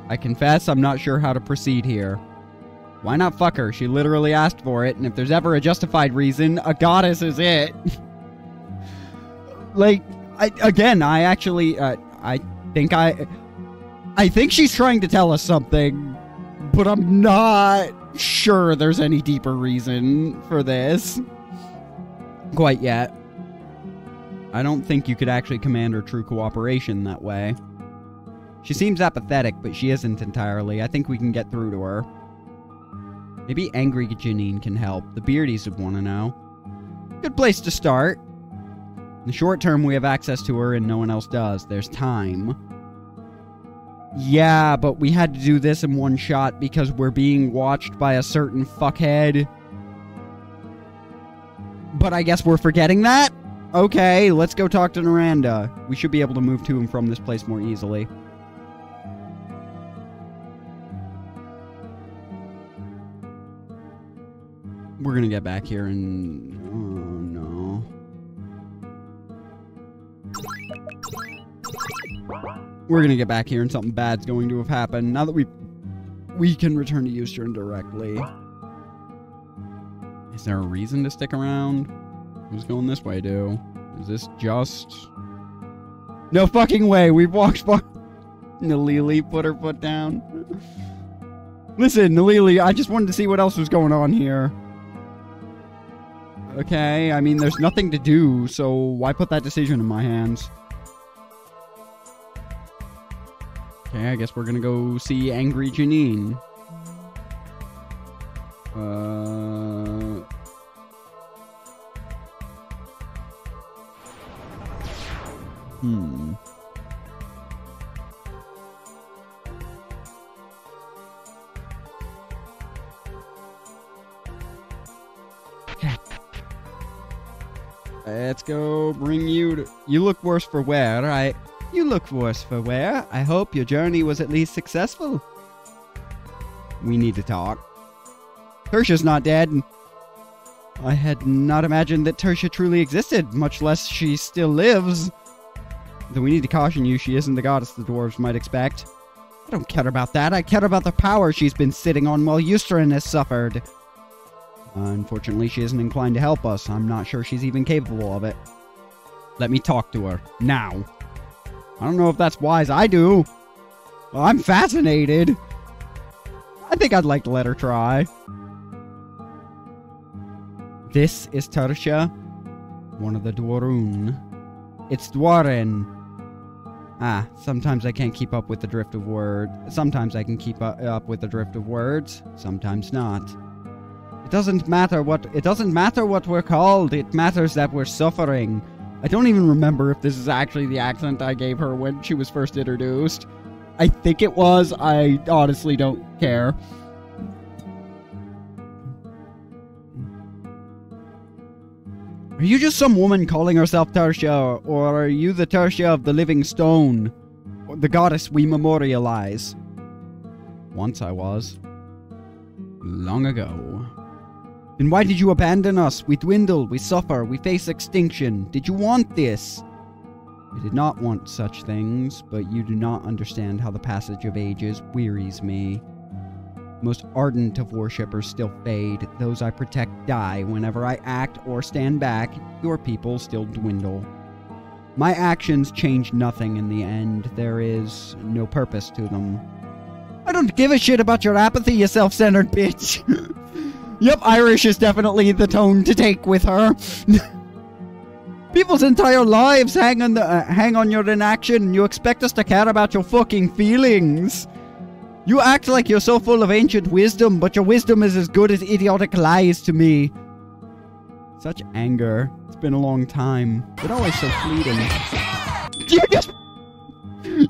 I confess, I'm not sure how to proceed here. Why not fuck her? She literally asked for it, and if there's ever a justified reason, a goddess is it. Like, I, again, I actually, uh, I think I, I think she's trying to tell us something, but I'm not sure there's any deeper reason for this. Quite yet. I don't think you could actually command her true cooperation that way. She seems apathetic, but she isn't entirely. I think we can get through to her. Maybe Angry Janine can help. The Beardies would want to know. Good place to start. In the short term, we have access to her and no one else does. There's time. Yeah, but we had to do this in one shot because we're being watched by a certain fuckhead. But I guess we're forgetting that? Okay, let's go talk to Neranda. We should be able to move to and from this place more easily. We're gonna get back here and... oh, no. We're gonna get back here and something bad's going to have happened. Now that we... we can return to Eustrin directly. Is there a reason to stick around? Who's going this way, dude? Is this just... no fucking way! We've walked far... Nalili put her foot down. Listen, Nalili, I just wanted to see what else was going on here. Okay, I mean, there's nothing to do, so why put that decision in my hands? Okay, I guess we're gonna go see Angry Janine. Uh... Hmm... Let's go bring you to... You look worse for wear, I... You look worse for wear. I hope your journey was at least successful. we need to talk. Tertia's not dead. I had not imagined that Tertia truly existed, much less she still lives. Though we need to caution you, she isn't the goddess the dwarves might expect. I don't care about that. I care about the power she's been sitting on while Eustrin has suffered. Uh, unfortunately, she isn't inclined to help us. I'm not sure she's even capable of it. Let me talk to her. Now. I don't know if that's wise. I do. Well, I'm fascinated. I think I'd like to let her try. This is Tertia, one of the Dwarun. It's Dwarren. Ah, sometimes I can't keep up with the drift of words. Sometimes I can keep up with the drift of words. Sometimes not. It doesn't matter what- It doesn't matter what we're called. It matters that we're suffering. I don't even remember if this is actually the accent I gave her when she was first introduced. I think it was. I honestly don't care. Are you just some woman calling herself Tertia, or are you the Tertia of the Living Stone? Or the goddess we memorialize? Once I was. Long ago. Then why did you abandon us? We dwindle, we suffer, we face extinction. Did you want this? I did not want such things, but you do not understand how the passage of ages wearies me. Most ardent of worshippers still fade. Those I protect die. Whenever I act or stand back, your people still dwindle. My actions change nothing in the end. There is no purpose to them. I don't give a shit about your apathy, you self-centered bitch. Yep, Irish is definitely the tone to take with her. People's entire lives hang on, the, uh, hang on your inaction, and you expect us to care about your fucking feelings. You act like you're so full of ancient wisdom, but your wisdom is as good as idiotic lies to me. Such anger. It's been a long time, but always so fleeting. You just...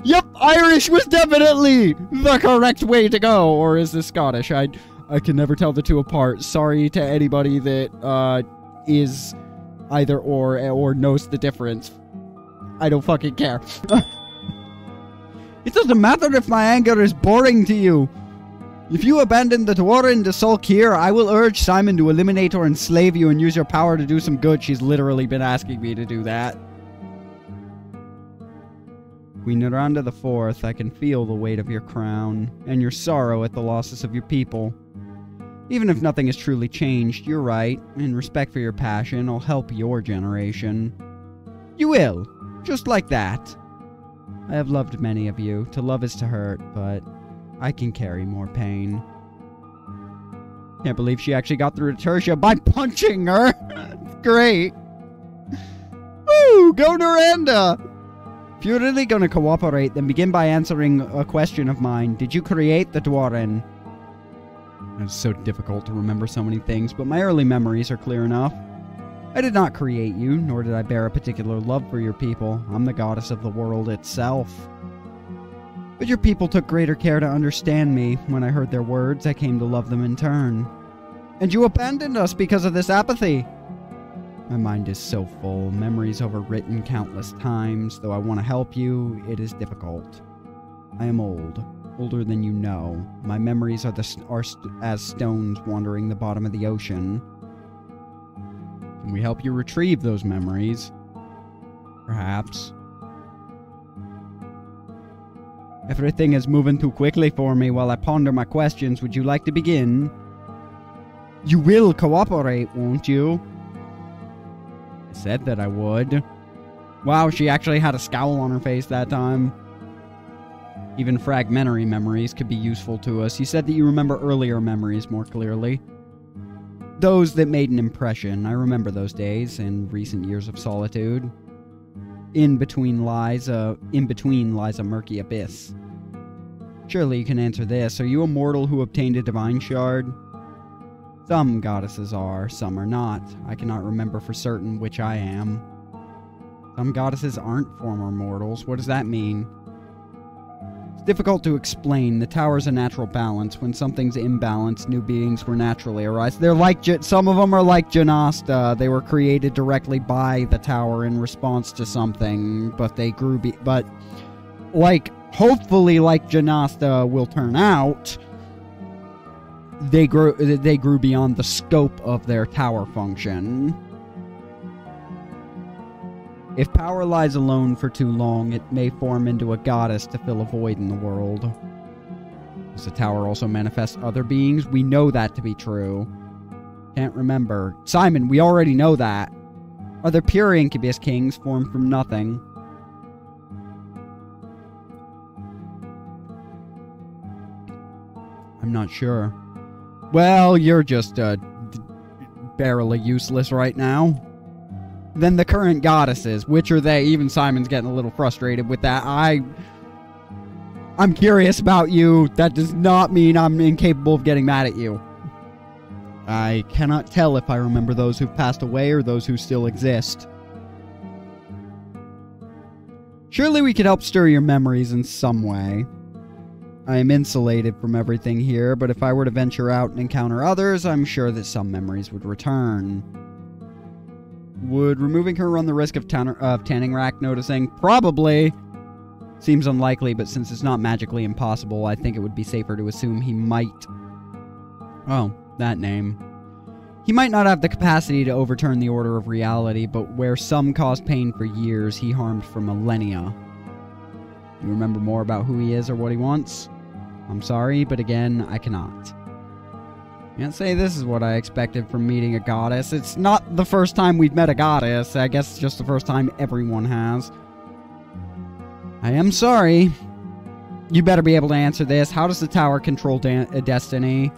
Yep, Irish was definitely the correct way to go. Or is this Scottish? I, I can never tell the two apart. Sorry to anybody that uh, is either or or knows the difference. I don't fucking care. It doesn't matter if my anger is boring to you. If you abandon the Dwarren to sulk here, I will urge Simon to eliminate or enslave you and use your power to do some good. She's literally been asking me to do that. Queen Neranda the Fourth, I can feel the weight of your crown and your sorrow at the losses of your people. Even if nothing has truly changed, you're right. In respect for your passion, I'll help your generation. You will. Just like that. I have loved many of you. To love is to hurt, but I can carry more pain. Can't believe she actually got through to Tertia by punching her. Great. Woo! Go Neranda! If you're really going to cooperate, then begin by answering a question of mine. Did you create the Dwarren? It's so difficult to remember so many things, but my early memories are clear enough. I did not create you, nor did I bear a particular love for your people. I'm the goddess of the world itself. But your people took greater care to understand me. When I heard their words, I came to love them in turn. And you abandoned us because of this apathy. My mind is so full, memories overwritten countless times. Though I want to help you, it is difficult. I am old, older than you know. My memories are, the, are st- as stones wandering the bottom of the ocean. Can we help you retrieve those memories? Perhaps. Everything is moving too quickly for me while I ponder my questions. Would you like to begin? You will cooperate, won't you? I said that I would. Wow, she actually had a scowl on her face that time. Even fragmentary memories could be useful to us. You said that you remember earlier memories more clearly. Those that made an impression. I remember those days and recent years of solitude. In between lies a, in between lies a murky abyss. Surely you can answer this. Are you a mortal who obtained a divine shard? Some goddesses are, some are not. I cannot remember for certain which I am. Some goddesses aren't former mortals. What does that mean? It's difficult to explain. The tower's a natural balance. When something's imbalanced, new beings were naturally arise. They're like some of them are like Janasta. They were created directly by the tower in response to something, but they grew. Be but like, hopefully, like Janasta will turn out. they grew they grew beyond the scope of their tower function. If power lies alone for too long, it may form into a goddess to fill a void in the world. Does the tower also manifest other beings? We know that to be true. Can't remember. Simon, we already know that. Are there pure incubus kings formed from nothing? I'm not sure. Well, you're just, uh, barely useless right now. Then the current goddesses, which are they? Even Simon's getting a little frustrated with that. I... I'm curious about you. That does not mean I'm incapable of getting mad at you. I cannot tell if I remember those who've passed away or those who still exist. Surely we could help stir your memories in some way. I am insulated from everything here, but if I were to venture out and encounter others, I'm sure that some memories would return. Would removing her run the risk of, tan of Tanarak noticing? Probably. Seems unlikely, but since it's not magically impossible, I think it would be safer to assume he might... Oh, that name. He might not have the capacity to overturn the order of reality, but where some caused pain for years, he harmed for millennia. You remember more about who he is or what he wants? I'm sorry, but again, I cannot. Can't say this is what I expected from meeting a goddess. It's not the first time we've met a goddess. I guess it's just the first time everyone has. I am sorry. You better be able to answer this. How does the tower control de- uh, destiny?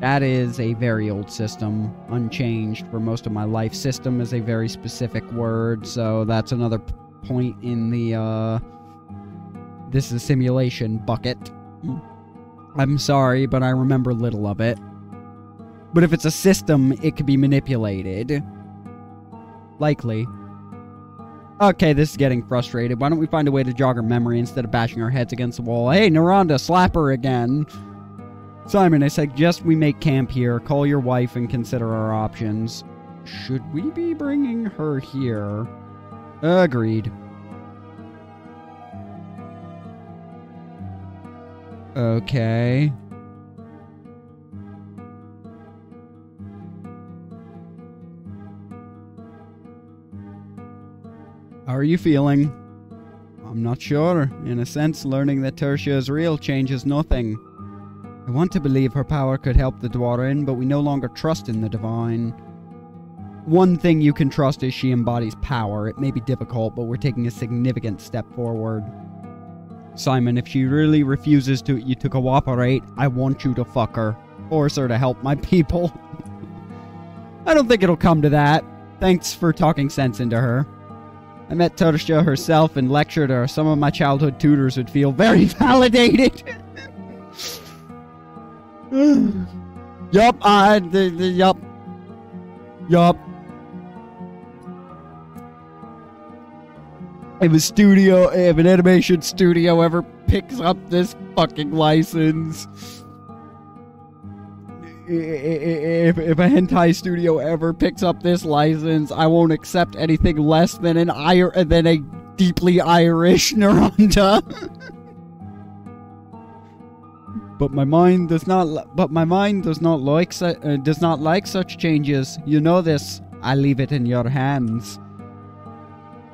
That is a very old system. Unchanged for most of my life. System is a very specific word, so that's another... point in the, uh, this is a simulation bucket. I'm sorry, but I remember little of it. But if it's a system, it could be manipulated. Likely. Okay, this is getting frustrated. Why don't we find a way to jog our memory instead of bashing our heads against the wall? Hey, Neranda, slap her again. Simon, I suggest we make camp here. Call your wife and consider our options. Should we be bringing her here? Agreed. Okay. How are you feeling? I'm not sure. In a sense, learning that Tertia is real changes nothing. I want to believe her power could help the Dwarin, but we no longer trust in the divine. One thing you can trust is she embodies power. It may be difficult, but we're taking a significant step forward. Simon, if she really refuses to you to cooperate, I want you to fuck her. Force her to help my people. I don't think it'll come to that. Thanks for talking sense into her. I met Tertia herself and lectured her. Some of my childhood tutors would feel very validated. Yup, I... The, the, yup. Yup. If a studio, if an animation studio ever picks up this fucking license, if, if a hentai studio ever picks up this license, I won't accept anything less than an I- than a deeply Irish Neranda. But my mind does not. But my mind does not like. Uh, does not like such changes. You know this. I leave it in your hands.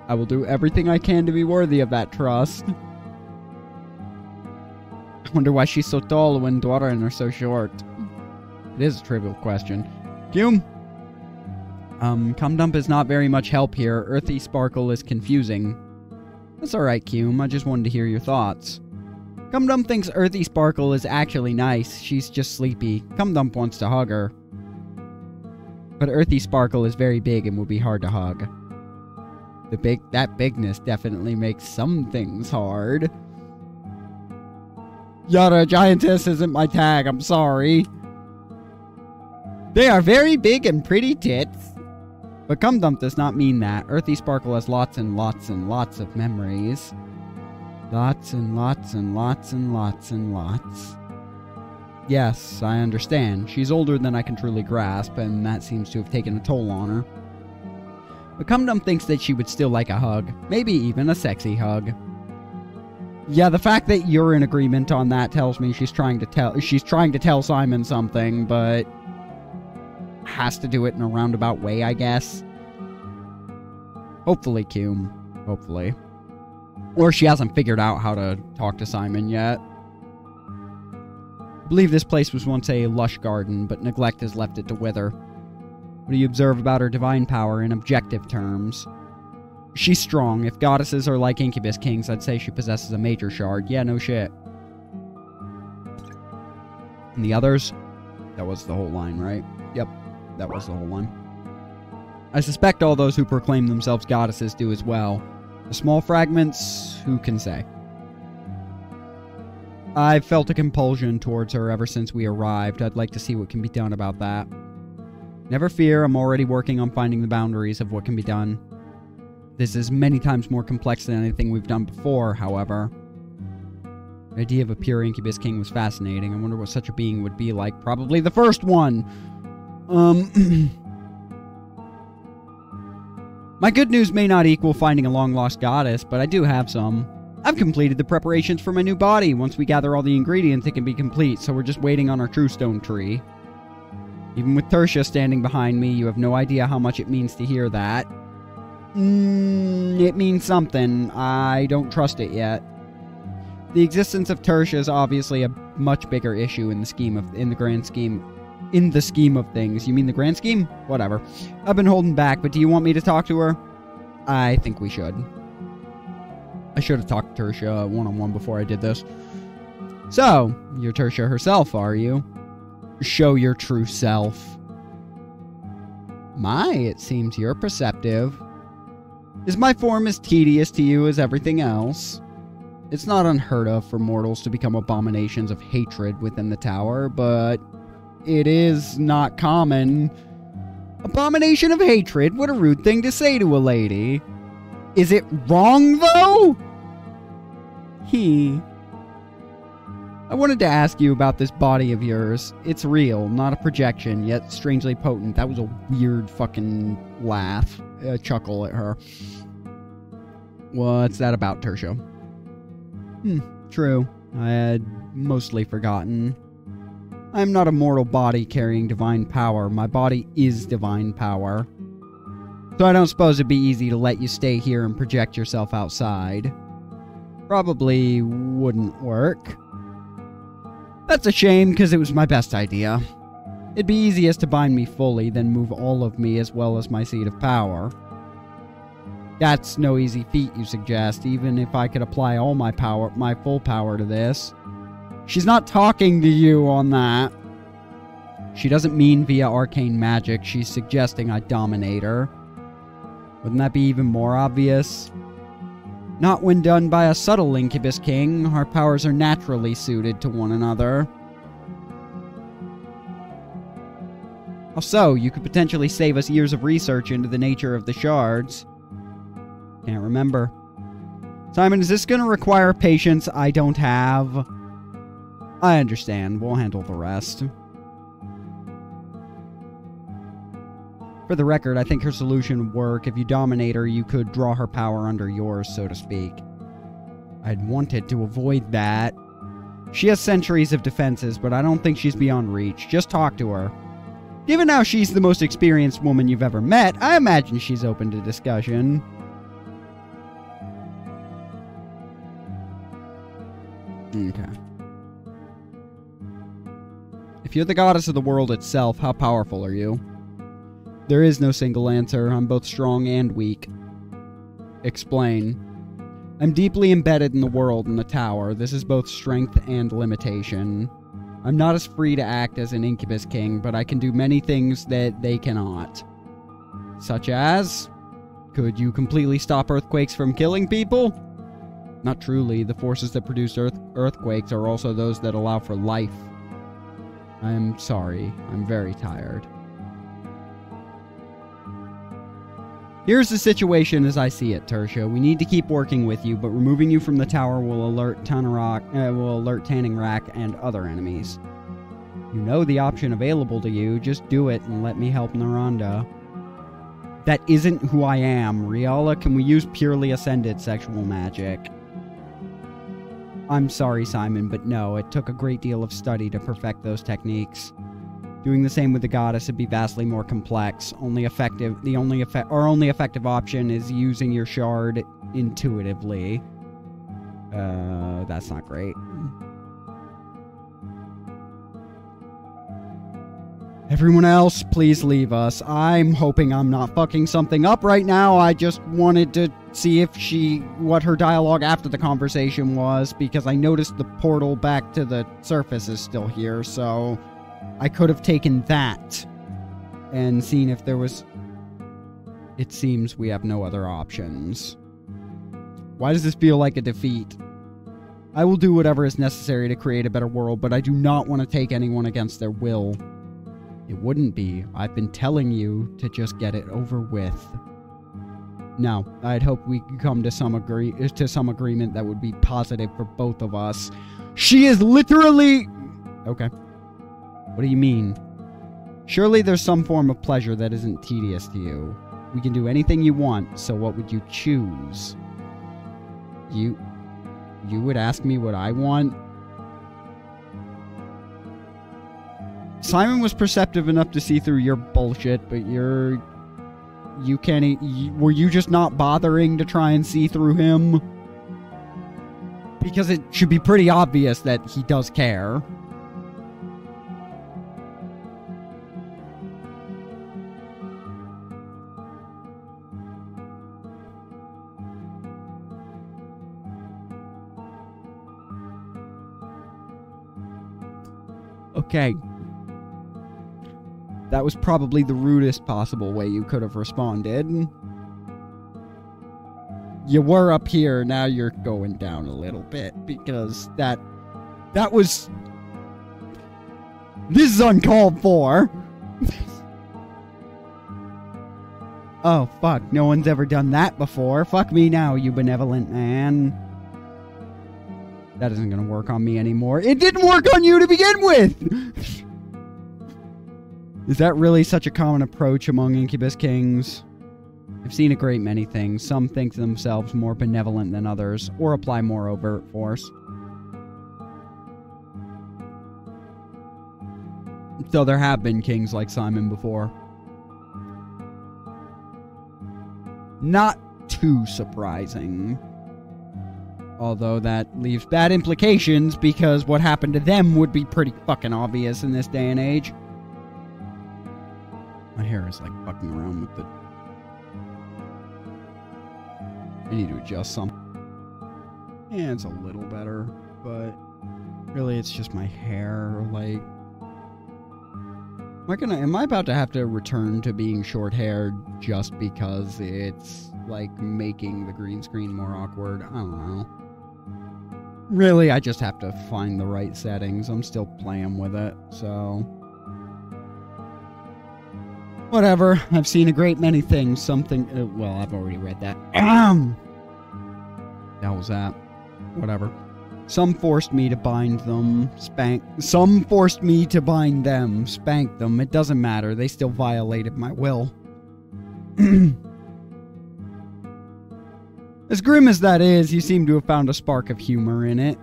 I will do everything I can to be worthy of that trust. I wonder why she's so tall when Dwarin are so short. It is a trivial question. Hume! Um, Cumdump is not very much help here. Earthy Sparkle is confusing. That's alright, Hume. I just wanted to hear your thoughts. Cumdump thinks Earthy Sparkle is actually nice. She's just sleepy. Cumdump wants to hug her. But Earthy Sparkle is very big and will be hard to hug. The big that bigness definitely makes some things hard. Yada, giantess isn't my tag, I'm sorry. They are very big and pretty tits. But Cumdump does not mean that. Earthy Sparkle has lots and lots and lots of memories. Lots and lots and lots and lots and lots. Yes, I understand. She's older than I can truly grasp, and that seems to have taken a toll on her. But Cumdump thinks that she would still like a hug. Maybe even a sexy hug. Yeah, the fact that you're in agreement on that tells me she's trying to tell she's trying to tell Simon something, but has to do it in a roundabout way, I guess. Hopefully, Cume. Hopefully. Or she hasn't figured out how to talk to Simon yet. I believe this place was once a lush garden, but neglect has left it to wither. What do you observe about her divine power in objective terms? She's strong. If goddesses are like incubus kings, I'd say she possesses a major shard. Yeah, no shit. And the others? That was the whole line, right? Yep, that was the whole line. I suspect all those who proclaim themselves goddesses do as well. The small fragments, who can say? I've felt a compulsion towards her ever since we arrived. I'd like to see what can be done about that. Never fear, I'm already working on finding the boundaries of what can be done. This is many times more complex than anything we've done before, however. The idea of a pure incubus king was fascinating. I wonder what such a being would be like. Probably the first one! Um... My good news may not equal finding a long-lost goddess, but I do have some. I've completed the preparations for my new body. Once we gather all the ingredients, it can be complete, so we're just waiting on our true stone tree. Even with Tertia standing behind me, you have no idea how much it means to hear that. Mmm, it means something. I don't trust it yet. The existence of Tertia is obviously a much bigger issue in the scheme of in the grand scheme in the scheme of things. You mean the grand scheme? Whatever. I've been holding back, but do you want me to talk to her? I think we should. I should have talked to Tertia one-on-one before I did this. So, you're Tertia herself, are you? Show your true self. My, it seems you're perceptive. Is my form as tedious to you as everything else? It's not unheard of for mortals to become abominations of hatred within the tower, but it is not common. Abomination of hatred? What a rude thing to say to a lady. Is it wrong, though? He. I wanted to ask you about this body of yours. It's real, not a projection, yet strangely potent. That was a weird fucking laugh, a chuckle at her. What's that about, Tertia? Hmm, true. I had mostly forgotten. I am not a mortal body carrying divine power. My body is divine power. So I don't suppose it'd be easy to let you stay here and project yourself outside. Probably wouldn't work. That's a shame, because it was my best idea. It'd be easiest to bind me fully, then move all of me as well as my seat of power. That's no easy feat, you suggest, even if I could apply all my power, my full power to this. She's not talking to you on that. She doesn't mean via arcane magic. She's suggesting I dominate her. Wouldn't that be even more obvious? Not when done by a subtle incubus king. Our powers are naturally suited to one another. Also, you could potentially save us years of research into the nature of the shards. Can't remember. Simon, is this going to require patience I don't have? I understand. We'll handle the rest. For the record, I think her solution would work. If you dominate her, you could draw her power under yours, so to speak. I'd wanted to avoid that. She has centuries of defenses, but I don't think she's beyond reach. Just talk to her. Given how she's the most experienced woman you've ever met, I imagine she's open to discussion. Okay. If you're the goddess of the world itself, how powerful are you? There is no single answer. I'm both strong and weak. Explain. I'm deeply embedded in the world and the tower. This is both strength and limitation. I'm not as free to act as an incubus king, but I can do many things that they cannot. Such as? Could you completely stop earthquakes from killing people? Not truly. The forces that produce earth earthquakes are also those that allow for life. I'm sorry. I'm very tired. Here's the situation as I see it, Tertia. We need to keep working with you, but removing you from the tower will alert Tanarak, uh, will alert Tanarak and other enemies. You know the option available to you. Just do it and let me help Neranda. That isn't who I am. Riala, can we use purely ascended sexual magic? I'm sorry, Simon, but no, it took a great deal of study to perfect those techniques. Doing the same with the goddess would be vastly more complex. Only effective, the only effect, our only effective option is using your shard intuitively. Uh, that's not great. Everyone else, please leave us. I'm hoping I'm not fucking something up right now. I just wanted to see if she, what her dialogue after the conversation was, because I noticed the portal back to the surface is still here, so I could have taken that and seen if there was... It seems we have no other options. Why does this feel like a defeat? I will do whatever is necessary to create a better world, but I do not want to take anyone against their will. It wouldn't be. I've been telling you to just get it over with. Now, I'd hope we could come to some agree to some agreement that would be positive for both of us. She is literally... Okay. What do you mean? Surely there's some form of pleasure that isn't tedious to you. We can do anything you want, so what would you choose? You... You would ask me what I want? Simon was perceptive enough to see through your bullshit, but you're... You can't... E were you just not bothering to try and see through him? Because it should be pretty obvious that he does care. Okay. That was probably the rudest possible way you could have responded. You were up here, now you're going down a little bit, because that... That was... This is uncalled for! Oh, fuck, no one's ever done that before. Fuck me now, you benevolent man. That isn't gonna work on me anymore. It didn't work on you to begin with! Is that really such a common approach among Incubus Kings? I've seen a great many things. Some think themselves more benevolent than others, or apply more overt force. So there have been kings like Simon before. Not too surprising. Although that leaves bad implications, because what happened to them would be pretty fucking obvious in this day and age. My hair is like fucking around with the... I need to adjust some. Yeah, it's a little better, but really it's just my hair, like... Am I gonna... Am I about to have to return to being short-haired just because it's, like, making the green screen more awkward? I don't know. Really, I just have to find the right settings. I'm still playing with it, so... Whatever, I've seen a great many things, something... Uh, well, I've already read that. Um, that was that. Whatever. Some forced me to bind them, spank... Some forced me to bind them, spank them. It doesn't matter, they still violated my will. As grim as that is, you seem to have found a spark of humor in it.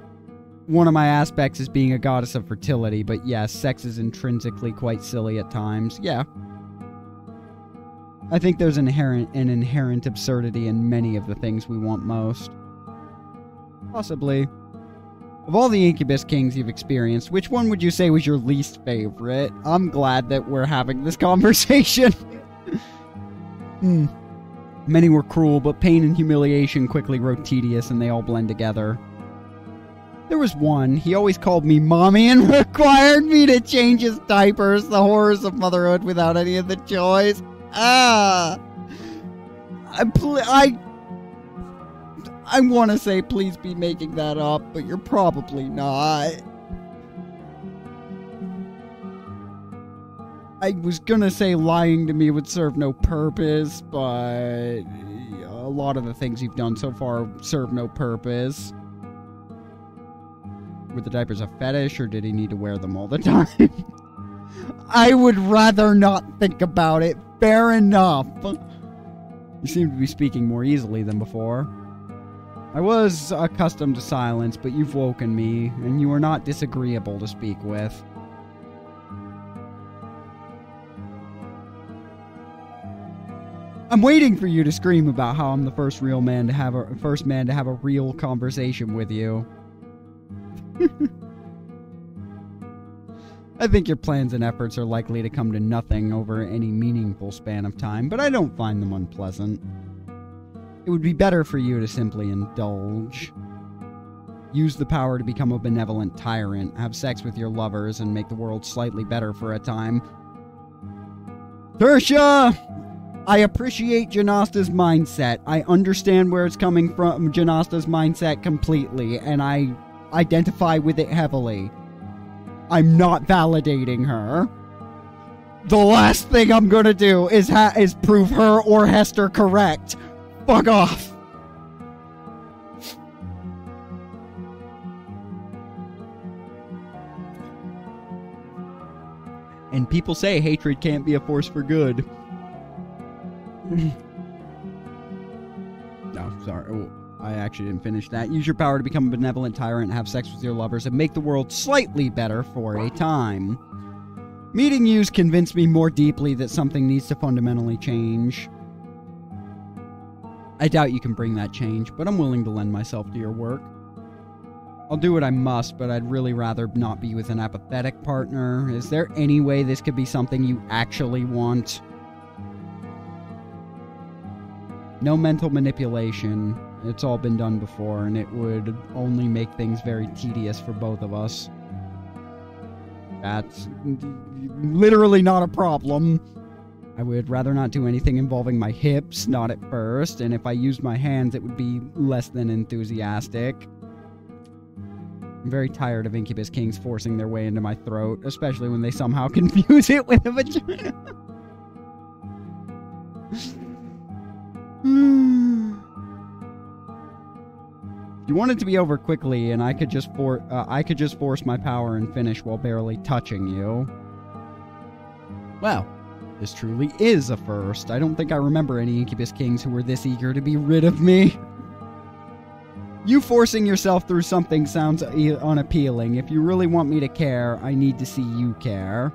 One of my aspects is being a goddess of fertility, but yes, yeah, sex is intrinsically quite silly at times. Yeah. I think there's inherent an inherent absurdity in many of the things we want most. Possibly. Of all the Incubus Kings you've experienced, which one would you say was your least favorite? I'm glad that we're having this conversation. hmm. Many were cruel, but pain and humiliation quickly grow tedious and they all blend together. There was one. He always called me mommy and required me to change his diapers, the horrors of motherhood without any of the joys. Ah, I, I, I want to say please be making that up, but you're probably not. I was gonna say lying to me would serve no purpose, but a lot of the things you've done so far serve no purpose. Were the diapers a fetish, or did he need to wear them all the time? I would rather not think about it. Fair enough. You seem to be speaking more easily than before. I was accustomed to silence, but you've woken me, and you are not disagreeable to speak with. I'm waiting for you to scream about how I'm the first real man to have a first man to have a real conversation with you. I think your plans and efforts are likely to come to nothing over any meaningful span of time, but I don't find them unpleasant. It would be better for you to simply indulge. Use the power to become a benevolent tyrant, have sex with your lovers, and make the world slightly better for a time. Tertia! I appreciate Janasta's mindset. I understand where it's coming from, Janasta's mindset completely, and I identify with it heavily. I'm not validating her. The last thing I'm gonna do is ha is prove her or Hester correct. Fuck off. And people say hatred can't be a force for good. No, sorry. Oh, I actually didn't finish that. Use your power to become a benevolent tyrant, have sex with your lovers, and make the world slightly better for a time. Meeting you's convinced me more deeply that something needs to fundamentally change. I doubt you can bring that change, but I'm willing to lend myself to your work. I'll do what I must, but I'd really rather not be with an apathetic partner. Is there any way this could be something you actually want? No mental manipulation. It's all been done before, and it would only make things very tedious for both of us. That's literally not a problem. I would rather not do anything involving my hips, not at first, and if I used my hands, it would be less than enthusiastic. I'm very tired of Incubus Kings forcing their way into my throat, especially when they somehow confuse it with a vagina. You want it to be over quickly, and I could just for uh, I could just force my power and finish while barely touching you. Well, this truly is a first. I don't think I remember any Incubus Kings who were this eager to be rid of me. You forcing yourself through something sounds unappealing. If you really want me to care, I need to see you care.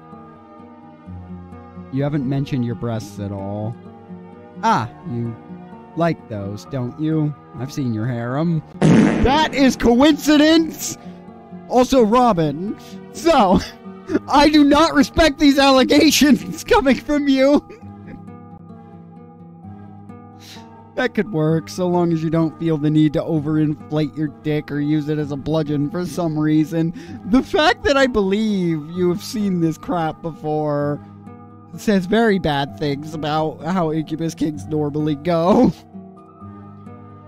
You haven't mentioned your breasts at all. Ah, you like those, don't you? I've seen your harem. That is coincidence! Also, Robin. So, I do not respect these allegations coming from you. That could work, so long as you don't feel the need to overinflate your dick or use it as a bludgeon for some reason. The fact that I believe you have seen this crap before says very bad things about how Incubus Kings normally go.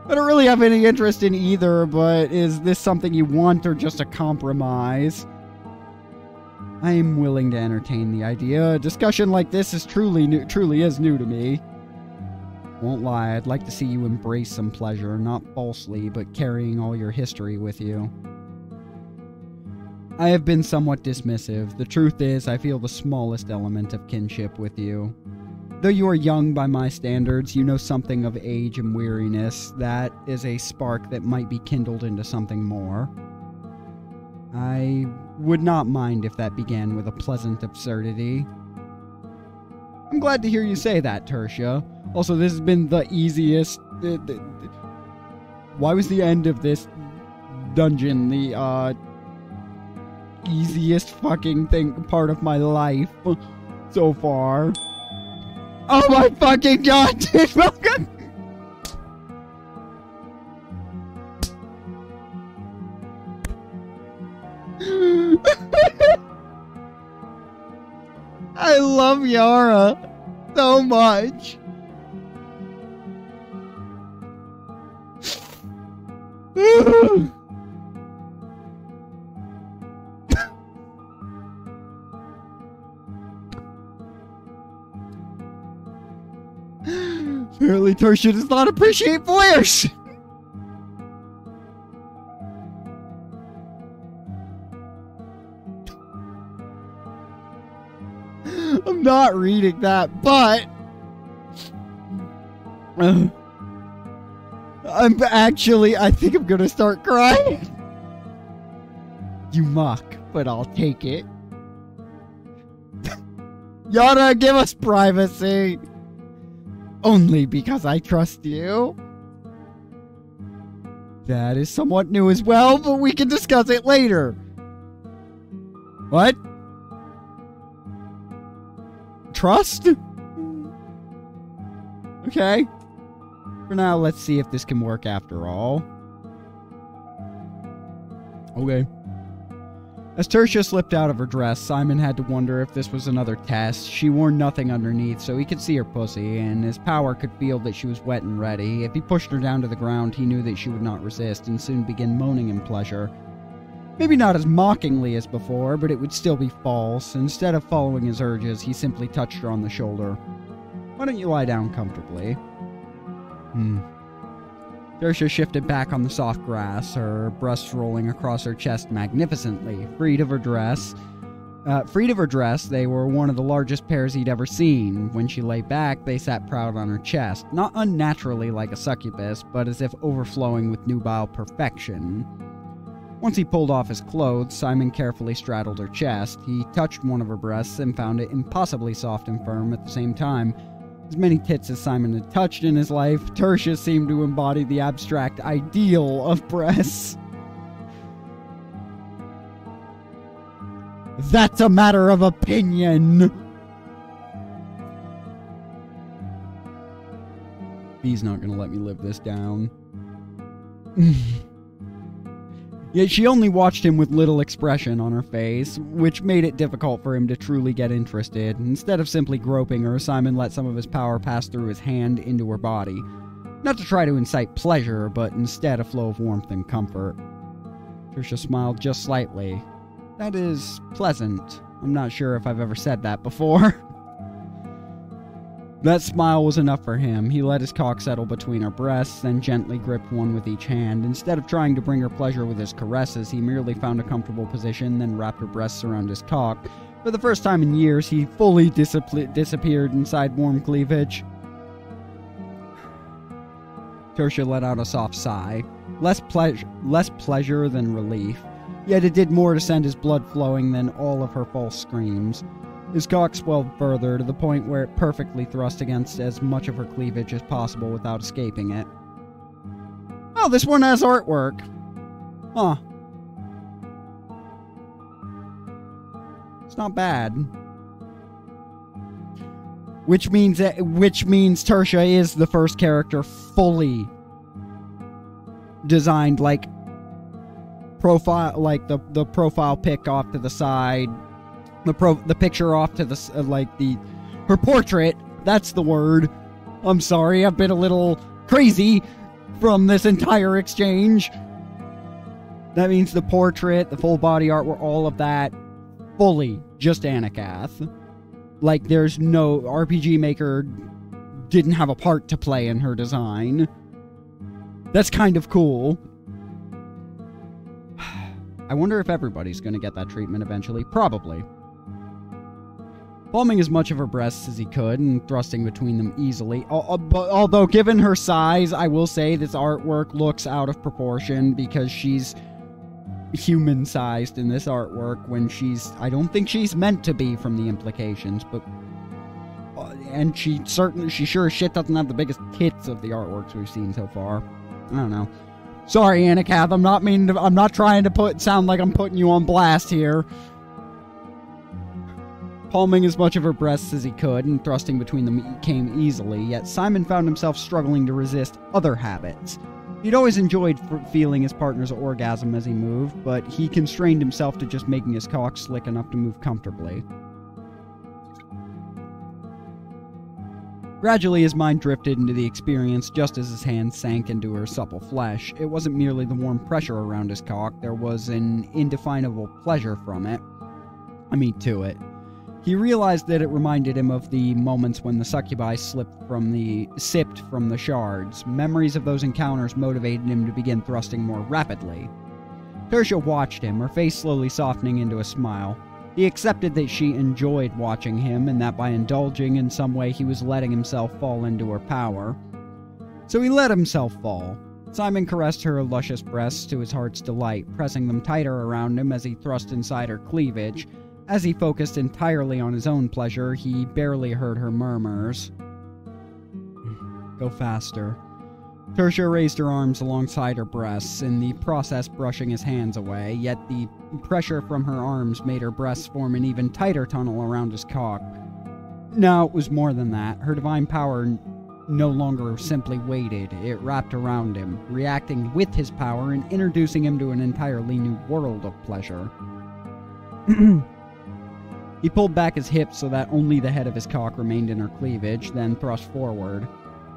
I don't really have any interest in either, but is this something you want or just a compromise? I am willing to entertain the idea. A discussion like this is truly new, truly is new to me. Won't lie, I'd like to see you embrace some pleasure, not falsely, but carrying all your history with you. I have been somewhat dismissive. The truth is, I feel the smallest element of kinship with you. Though you are young by my standards, you know something of age and weariness. That is a spark that might be kindled into something more. I would not mind if that began with a pleasant absurdity. I'm glad to hear you say that, Tertia. Also, this has been the easiest... Uh, th th Why was the end of this dungeon the, uh... easiest fucking thing part of my life so far. Oh my fucking god, dude! I love Yara so much. Apparently, Tertia does not appreciate voyeurs! I'm not reading that, but... I'm actually, I think I'm gonna start crying. You mock, but I'll take it. Yana, give us privacy. Only because I trust you. That is somewhat new as well, but we can discuss it later. What? Trust? Okay. For now, let's see if this can work after all. Okay. As Tertia slipped out of her dress, Simon had to wonder if this was another test. She wore nothing underneath, so he could see her pussy, and his power could feel that she was wet and ready. If he pushed her down to the ground, he knew that she would not resist and soon begin moaning in pleasure. Maybe not as mockingly as before, but it would still be false. Instead of following his urges, he simply touched her on the shoulder. Why don't you lie down comfortably? Hmm. Tertia shifted back on the soft grass, her breasts rolling across her chest magnificently. Freed of her dress, uh, freed of her dress, they were one of the largest pairs he'd ever seen. When she lay back, they sat proud on her chest, not unnaturally like a succubus, but as if overflowing with nubile perfection. Once he pulled off his clothes, Simon carefully straddled her chest. He touched one of her breasts and found it impossibly soft and firm at the same time. As many tits as Simon had touched in his life, Tertia seemed to embody the abstract ideal of breasts. That's a matter of opinion! He's not gonna let me live this down. Yet she only watched him with little expression on her face, which made it difficult for him to truly get interested. Instead of simply groping her, Simon let some of his power pass through his hand into her body. Not to try to incite pleasure, but instead a flow of warmth and comfort. Tertia smiled just slightly. That is pleasant. I'm not sure if I've ever said that before. That smile was enough for him. He let his cock settle between her breasts, then gently gripped one with each hand. Instead of trying to bring her pleasure with his caresses, he merely found a comfortable position, then wrapped her breasts around his cock. For the first time in years, he fully disappeared inside warm cleavage. Tertia let out a soft sigh. Less, ple- less pleasure than relief. Yet it did more to send his blood flowing than all of her false screams. His cock swelled further, to the point where it perfectly thrust against as much of her cleavage as possible without escaping it. Oh, this one has artwork. Huh. It's not bad. Which means that, which means Tertia is the first character fully designed, like profile, like the the profile pic off to the side. The pro, the picture off to the, uh, like, the, her portrait, that's the word. I'm sorry, I've been a little crazy from this entire exchange. That means the portrait, the full body artwork, all of that, fully just Annikath. Like, there's no, R P G Maker didn't have a part to play in her design. That's kind of cool. I wonder if everybody's gonna get that treatment eventually. Probably. Palming as much of her breasts as he could and thrusting between them easily. Although, given her size, I will say this artwork looks out of proportion because she's human-sized in this artwork when she's... I don't think she's meant to be from the implications, but... And she certainly... She sure as shit doesn't have the biggest tits of the artworks we've seen so far. I don't know. Sorry, Annikath, I'm not meaning to... I'm not trying to put... Sound like I'm putting you on blast here. Palming as much of her breasts as he could and thrusting between them came easily, yet Simon found himself struggling to resist other habits. He'd always enjoyed feeling his partner's orgasm as he moved, but he constrained himself to just making his cock slick enough to move comfortably. Gradually, his mind drifted into the experience just as his hand sank into her supple flesh. It wasn't merely the warm pressure around his cock, there was an indefinable pleasure from it. I mean, to it. He realized that it reminded him of the moments when the succubi slipped from the, sipped from the shards. Memories of those encounters motivated him to begin thrusting more rapidly. Tertia watched him, her face slowly softening into a smile. He accepted that she enjoyed watching him, and that by indulging in some way he was letting himself fall into her power. So he let himself fall. Simon caressed her luscious breasts to his heart's delight, pressing them tighter around him as he thrust inside her cleavage. As he focused entirely on his own pleasure, he barely heard her murmurs. Go faster. Tertia raised her arms alongside her breasts, in the process brushing his hands away, yet the pressure from her arms made her breasts form an even tighter tunnel around his cock. No, it was more than that. Her divine power no longer simply waited. It wrapped around him, reacting with his power and introducing him to an entirely new world of pleasure. He pulled back his hips so that only the head of his cock remained in her cleavage, then thrust forward.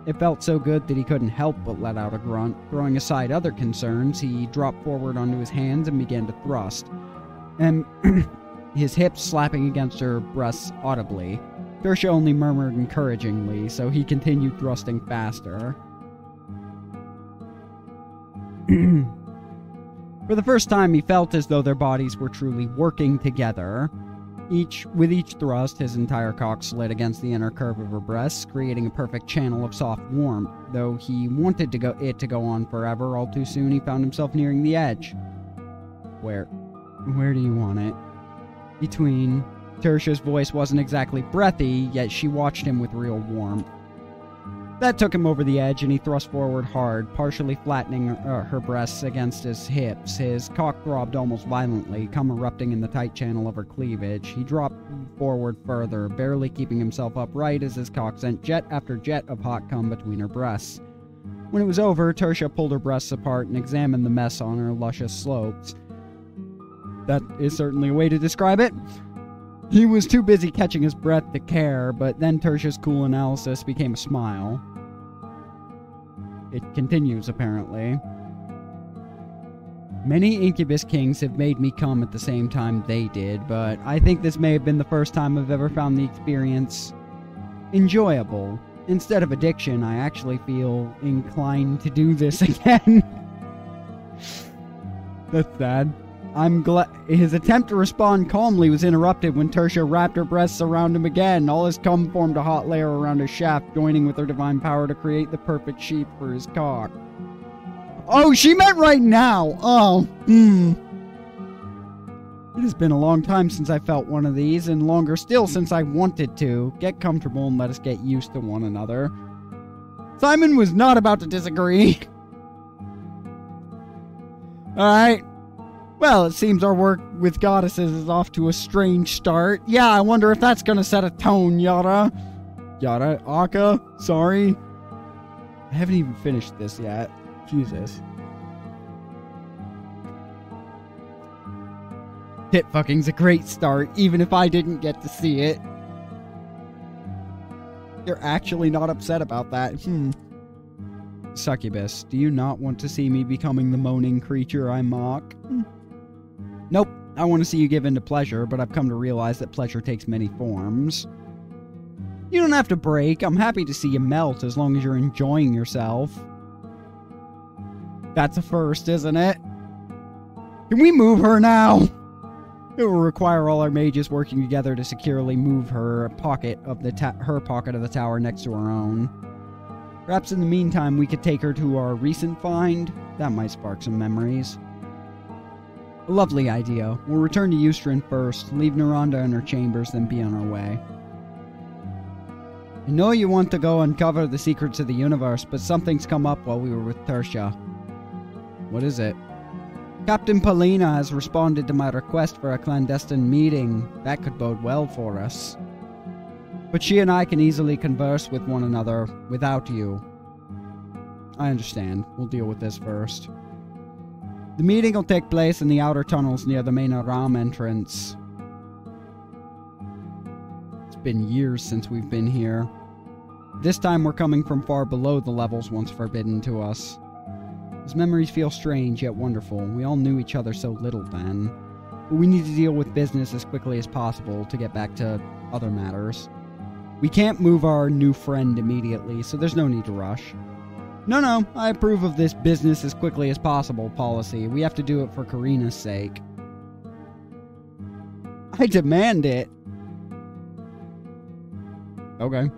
It felt so good that he couldn't help but let out a grunt. Throwing aside other concerns, he dropped forward onto his hands and began to thrust, and his hips slapping against her breasts audibly. Tertia only murmured encouragingly, so he continued thrusting faster. For the first time, he felt as though their bodies were truly working together. Each, with each thrust, his entire cock slid against the inner curve of her breasts, creating a perfect channel of soft warmth. Though he wanted to go, it to go on forever, all too soon he found himself nearing the edge. Where... where do you want it? Between... Tertia's voice wasn't exactly breathy, yet she watched him with real warmth. That took him over the edge, and he thrust forward hard, partially flattening her, uh, her breasts against his hips. His cock throbbed almost violently, cum erupting in the tight channel of her cleavage. He dropped forward further, barely keeping himself upright as his cock sent jet after jet of hot cum between her breasts. When it was over, Tertia pulled her breasts apart and examined the mess on her luscious slopes. That is certainly a way to describe it. He was too busy catching his breath to care, but then Tertia's cool analysis became a smile. It continues, apparently. Many incubus kings have made me come at the same time they did, but I think this may have been the first time I've ever found the experience enjoyable. Instead of addiction, I actually feel inclined to do this again. That's sad. I'm glad his attempt to respond calmly was interrupted when Tertia wrapped her breasts around him again. All his cum formed a hot layer around his shaft, joining with her divine power to create the perfect sheath for his cock. Oh, she meant right now. Oh, hmm. It has been a long time since I felt one of these, and longer still since I wanted to. Get comfortable and let us get used to one another. Simon was not about to disagree. All right. Well, it seems our work with goddesses is off to a strange start. Yeah, I wonder if that's gonna set a tone, Yara. Yara, Akka, sorry. I haven't even finished this yet. Jesus. Tit fucking's a great start, even if I didn't get to see it. You're actually not upset about that. Hmm. Succubus, do you not want to see me becoming the moaning creature I mock? Nope, I want to see you give in to pleasure, but I've come to realize that pleasure takes many forms. You don't have to break. I'm happy to see you melt as long as you're enjoying yourself. That's a first, isn't it? Can we move her now? It will require all our mages working together to securely move her pocket of the ta her pocket of the tower next to her own. Perhaps in the meantime we could take her to our recent find. That might spark some memories. A lovely idea. We'll return to Eustrin first, leave Neranda in her chambers, then be on our way. I know you want to go uncover the secrets of the universe, but something's come up while we were with Tertia. What is it? Captain Paulina has responded to my request for a clandestine meeting. That could bode well for us. But she and I can easily converse with one another without you. I understand. We'll deal with this first. The meeting will take place in the outer tunnels near the main Aram entrance. It's been years since we've been here. This time we're coming from far below the levels once forbidden to us. These memories feel strange yet wonderful. We all knew each other so little then. But we need to deal with business as quickly as possible to get back to other matters. We can't move our new friend immediately, so there's no need to rush. No, no, I approve of this business as quickly as possible policy. We have to do it for Karina's sake. I demand it. Okay.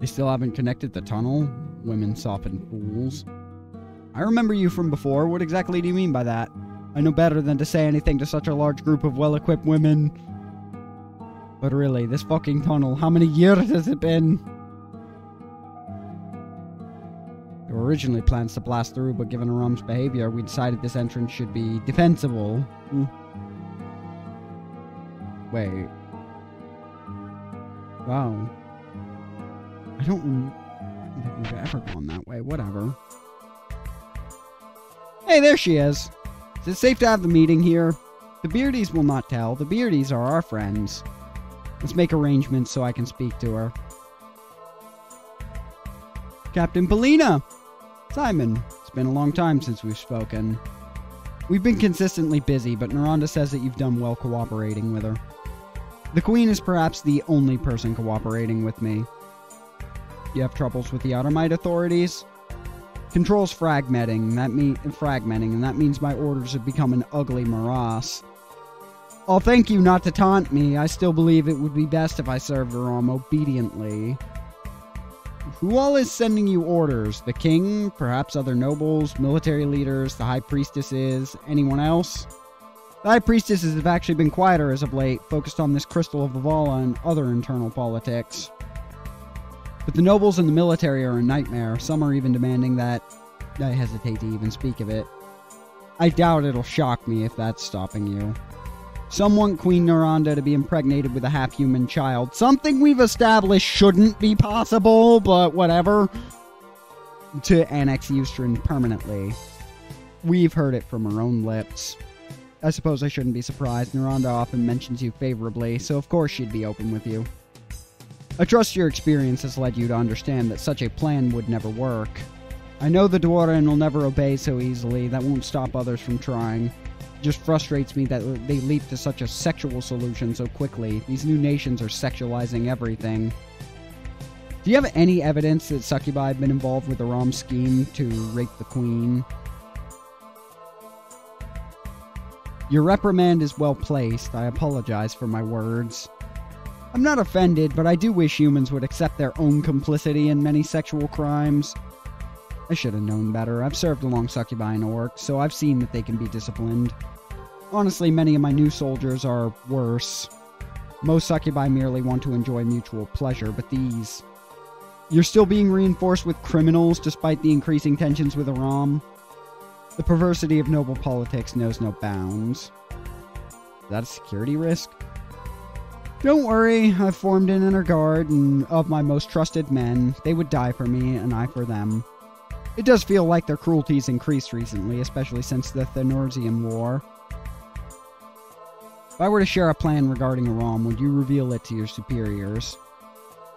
They still haven't connected the tunnel. Women soften fools. I remember you from before. What exactly do you mean by that? I know better than to say anything to such a large group of well-equipped women. But really, this fucking tunnel, how many years has it been? There were originally plans to blast through, but given Aram's behavior, we decided this entrance should be defensible. Mm. Wait. Wow. I don't, I don't think we've ever gone that way. Whatever. Hey, there she is. Is it safe to have the meeting here? The Beardies will not tell. The Beardies are our friends. Let's make arrangements so I can speak to her. Captain Polina! Simon, it's been a long time since we've spoken. We've been consistently busy, but Neranda says that you've done well cooperating with her. The Queen is perhaps the only person cooperating with me. You have troubles with the Automite authorities? Controls fragmenting, that mean, fragmenting, and that means my orders have become an ugly morass. I'll thank you not to taunt me. I still believe it would be best if I served Aram obediently. Who all is sending you orders? The king, perhaps other nobles, military leaders, the high priestesses, anyone else? The high priestesses have actually been quieter as of late, focused on this crystal of Ivala and other internal politics. But the nobles and the military are a nightmare. Some are even demanding that... I hesitate to even speak of it. I doubt it'll shock me if that's stopping you. Some want Queen Neranda to be impregnated with a half-human child. Something we've established shouldn't be possible, but whatever. To annex Eustrin permanently. We've heard it from her own lips. I suppose I shouldn't be surprised. Neranda often mentions you favorably, so of course she'd be open with you. I trust your experience has led you to understand that such a plan would never work. I know the Dwarven will never obey so easily. That won't stop others from trying. It just frustrates me that they leap to such a sexual solution so quickly. These new nations are sexualizing everything. Do you have any evidence that Succubi have been involved with the Aram's scheme to rape the Queen? Your reprimand is well placed. I apologize for my words. I'm not offended, but I do wish humans would accept their own complicity in many sexual crimes. I should have known better. I've served along Succubi and Orcs, so I've seen that they can be disciplined. Honestly, many of my new soldiers are worse. Most Succubi merely want to enjoy mutual pleasure, but these... You're still being reinforced with criminals, despite the increasing tensions with Aram. The perversity of noble politics knows no bounds. Is that a security risk? Don't worry, I've formed an inner guard and of my most trusted men. They would die for me, and I for them. It does feel like their cruelty's increased recently, especially since the Thanersium War. If I were to share a plan regarding Aram, would you reveal it to your superiors?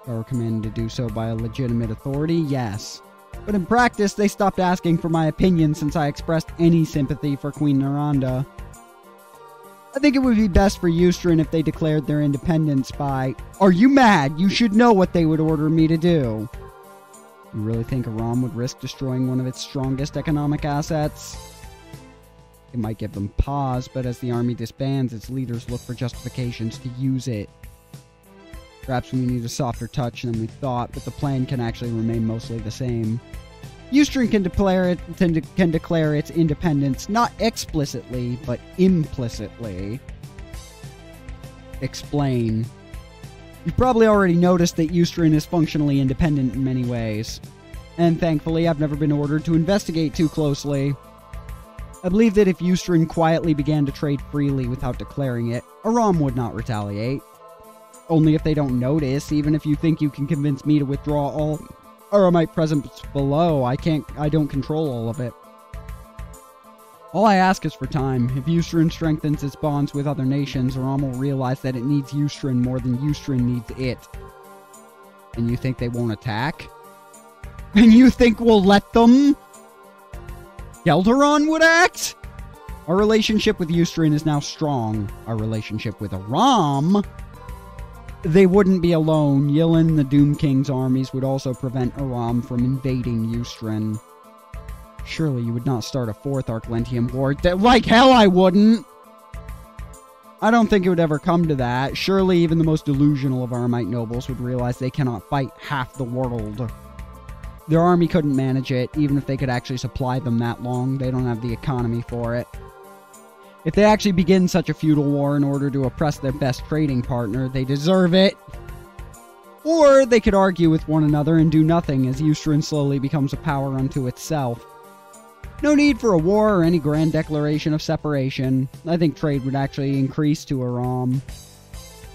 If I were commanded to do so by a legitimate authority, yes. But in practice, they stopped asking for my opinion since I expressed any sympathy for Queen Neranda. I think it would be best for Eustrin if they declared their independence by... Are you mad? You should know what they would order me to do. You really think Aram would risk destroying one of its strongest economic assets? It might give them pause, but as the army disbands, its leaders look for justifications to use it. Perhaps we need a softer touch than we thought, but the plan can actually remain mostly the same. Eustrin can declare, it, can declare its independence, not explicitly, but implicitly. Explain. You've probably already noticed that Eustrin is functionally independent in many ways. And thankfully, I've never been ordered to investigate too closely. I believe that if Eustrin quietly began to trade freely without declaring it, Aram would not retaliate. Only if they don't notice, even if you think you can convince me to withdraw all... Or my presence below. I can't. I don't control all of it. All I ask is for time. If Eustrin strengthens its bonds with other nations, Aram will realize that it needs Eustrin more than Eustrin needs it. And you think they won't attack? And you think we'll let them? Gheldaron would act? Our relationship with Eustrin is now strong. Our relationship with Aram... They wouldn't be alone. Yelin, the Doom King's armies, would also prevent Aram from invading Eustrin. Surely you would not start a fourth Arclentium war. Like hell I wouldn't! I don't think it would ever come to that. Surely even the most delusional of Armite nobles would realize they cannot fight half the world. Their army couldn't manage it, even if they could actually supply them that long. They don't have the economy for it. If they actually begin such a feudal war in order to oppress their best trading partner, they deserve it. Or they could argue with one another and do nothing as Eustrin slowly becomes a power unto itself. No need for a war or any grand declaration of separation. I think trade would actually increase to Aram.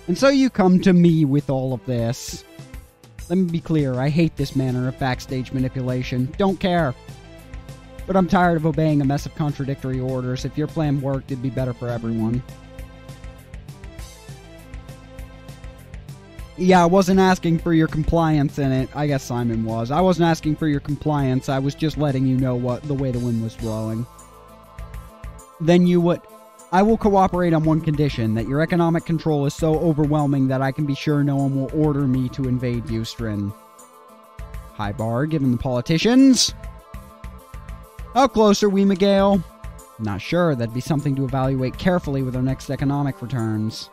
And so you come to me with all of this. Let me be clear, I hate this manner of backstage manipulation. Don't care. But I'm tired of obeying a mess of contradictory orders. If your plan worked, it'd be better for everyone. Yeah, I wasn't asking for your compliance in it. I guess Simon was. I wasn't asking for your compliance. I was just letting you know what the way the wind was blowing. Then you would... I will cooperate on one condition, that your economic control is so overwhelming that I can be sure no one will order me to invade Eustrin. High bar, given the politicians. How close are we, Miguel? Not sure. That'd be something to evaluate carefully with our next economic returns.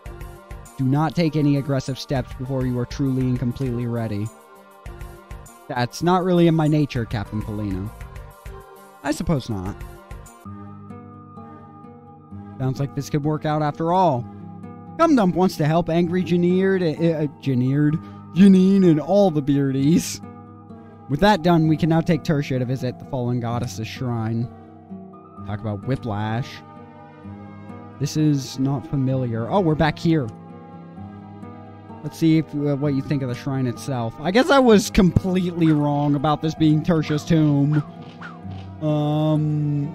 Do not take any aggressive steps before you are truly and completely ready. That's not really in my nature, Captain Polino. I suppose not. Sounds like this could work out after all. Gumdump wants to help angry Janine, uh, Janine, Janine and all the beardies. With that done, we can now take Tertia to visit the fallen goddess's shrine. Talk about whiplash. This is not familiar. Oh, we're back here. Let's see if, uh, what you think of the shrine itself. I guess I was completely wrong about this being Tertia's tomb. Um,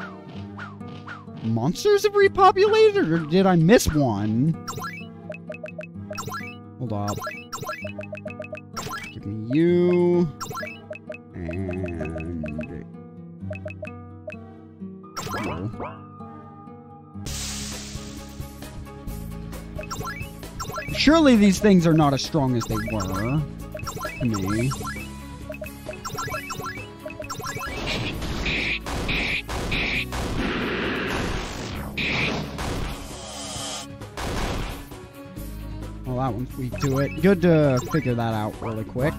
monsters have repopulated, or did I miss one? Hold up. Give me you. And... oh. Surely these things are not as strong as they were. Me. Well, that one's weak to it. Good to figure that out really quick.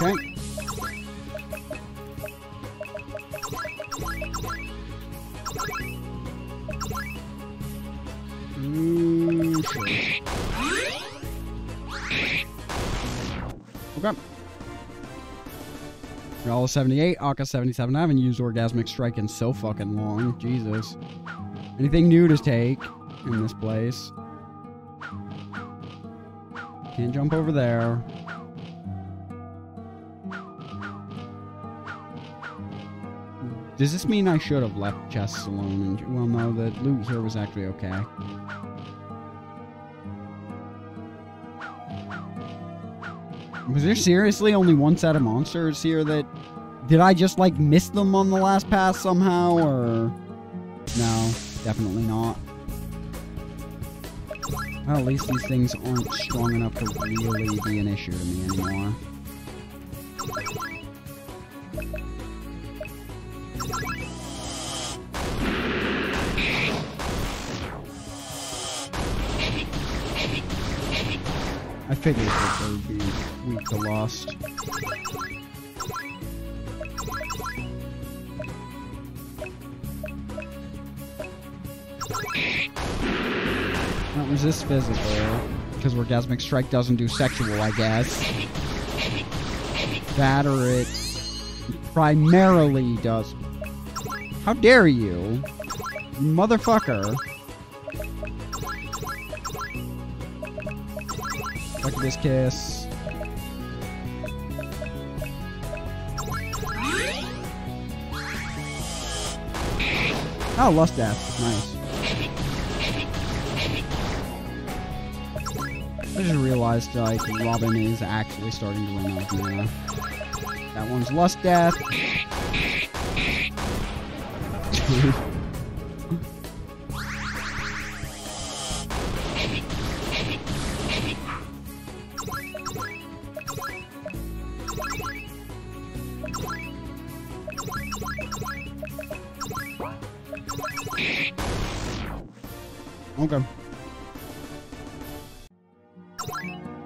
Okay. Mm, sure. Okay. Roll seventy-eight, Akka seventy-seven. I haven't used Orgasmic Strike in so fucking long. Jesus. Anything new to take in this place? Can't jump over there. Does this mean I should have left chests alone? Well, no, the loot here was actually okay. Was there seriously only one set of monsters here that... Did I just, like, miss them on the last pass somehow, or... No, definitely not. Well, at least these things aren't strong enough to really be an issue to me anymore. I figured that they would be weak to lust. Don't resist physical, because Orgasmic Strike doesn't do sexual, I guess. That or it primarily does. How dare you? Motherfucker. This kiss. Oh, lust death. Nice. I just realized, like, Robin is actually starting to run out of mana. That one's lust death. Okay.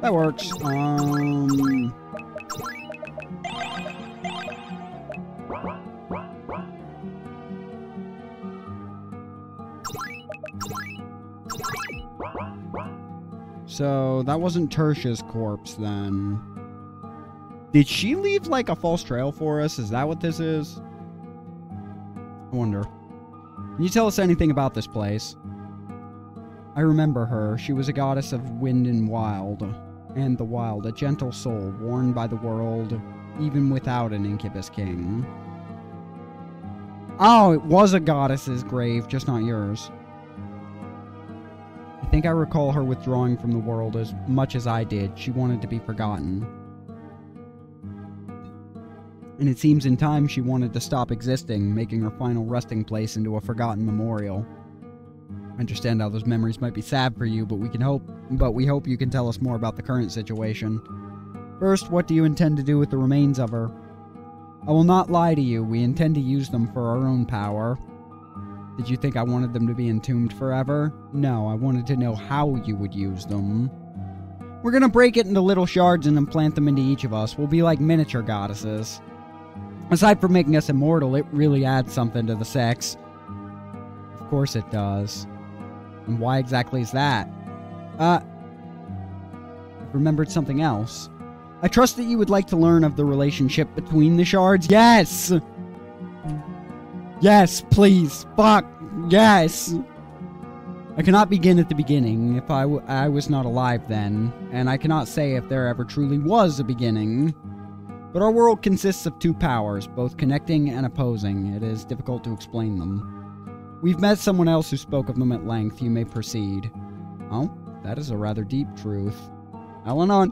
That works. Um... So, that wasn't Tertia's corpse, then. Did she leave, like, a false trail for us? Is that what this is? I wonder. Can you tell us anything about this place? I remember her. She was a goddess of wind and wild. And the wild, a gentle soul, worn by the world, even without an incubus king. Oh, it was a goddess's grave, just not yours. I think I recall her withdrawing from the world as much as I did. She wanted to be forgotten. And it seems in time she wanted to stop existing, making her final resting place into a forgotten memorial. I understand how those memories might be sad for you, but we can hope but we hope you can tell us more about the current situation. First, what do you intend to do with the remains of her? I will not lie to you, we intend to use them for our own power. Did you think I wanted them to be entombed forever? No, I wanted to know how you would use them. We're gonna break it into little shards and implant them into each of us. We'll be like miniature goddesses. Aside from making us immortal, it really adds something to the sex. Of course it does. And why exactly is that? Uh, I remembered something else. I trust that you would like to learn of the relationship between the shards. Yes! Yes, please. Fuck. Yes. I cannot begin at the beginning if I, w I was not alive then, and I cannot say if there ever truly was a beginning. But our world consists of two powers, both connecting and opposing. It is difficult to explain them. We've met someone else who spoke of them at length. You may proceed. Oh, that is a rather deep truth. Al-Anon.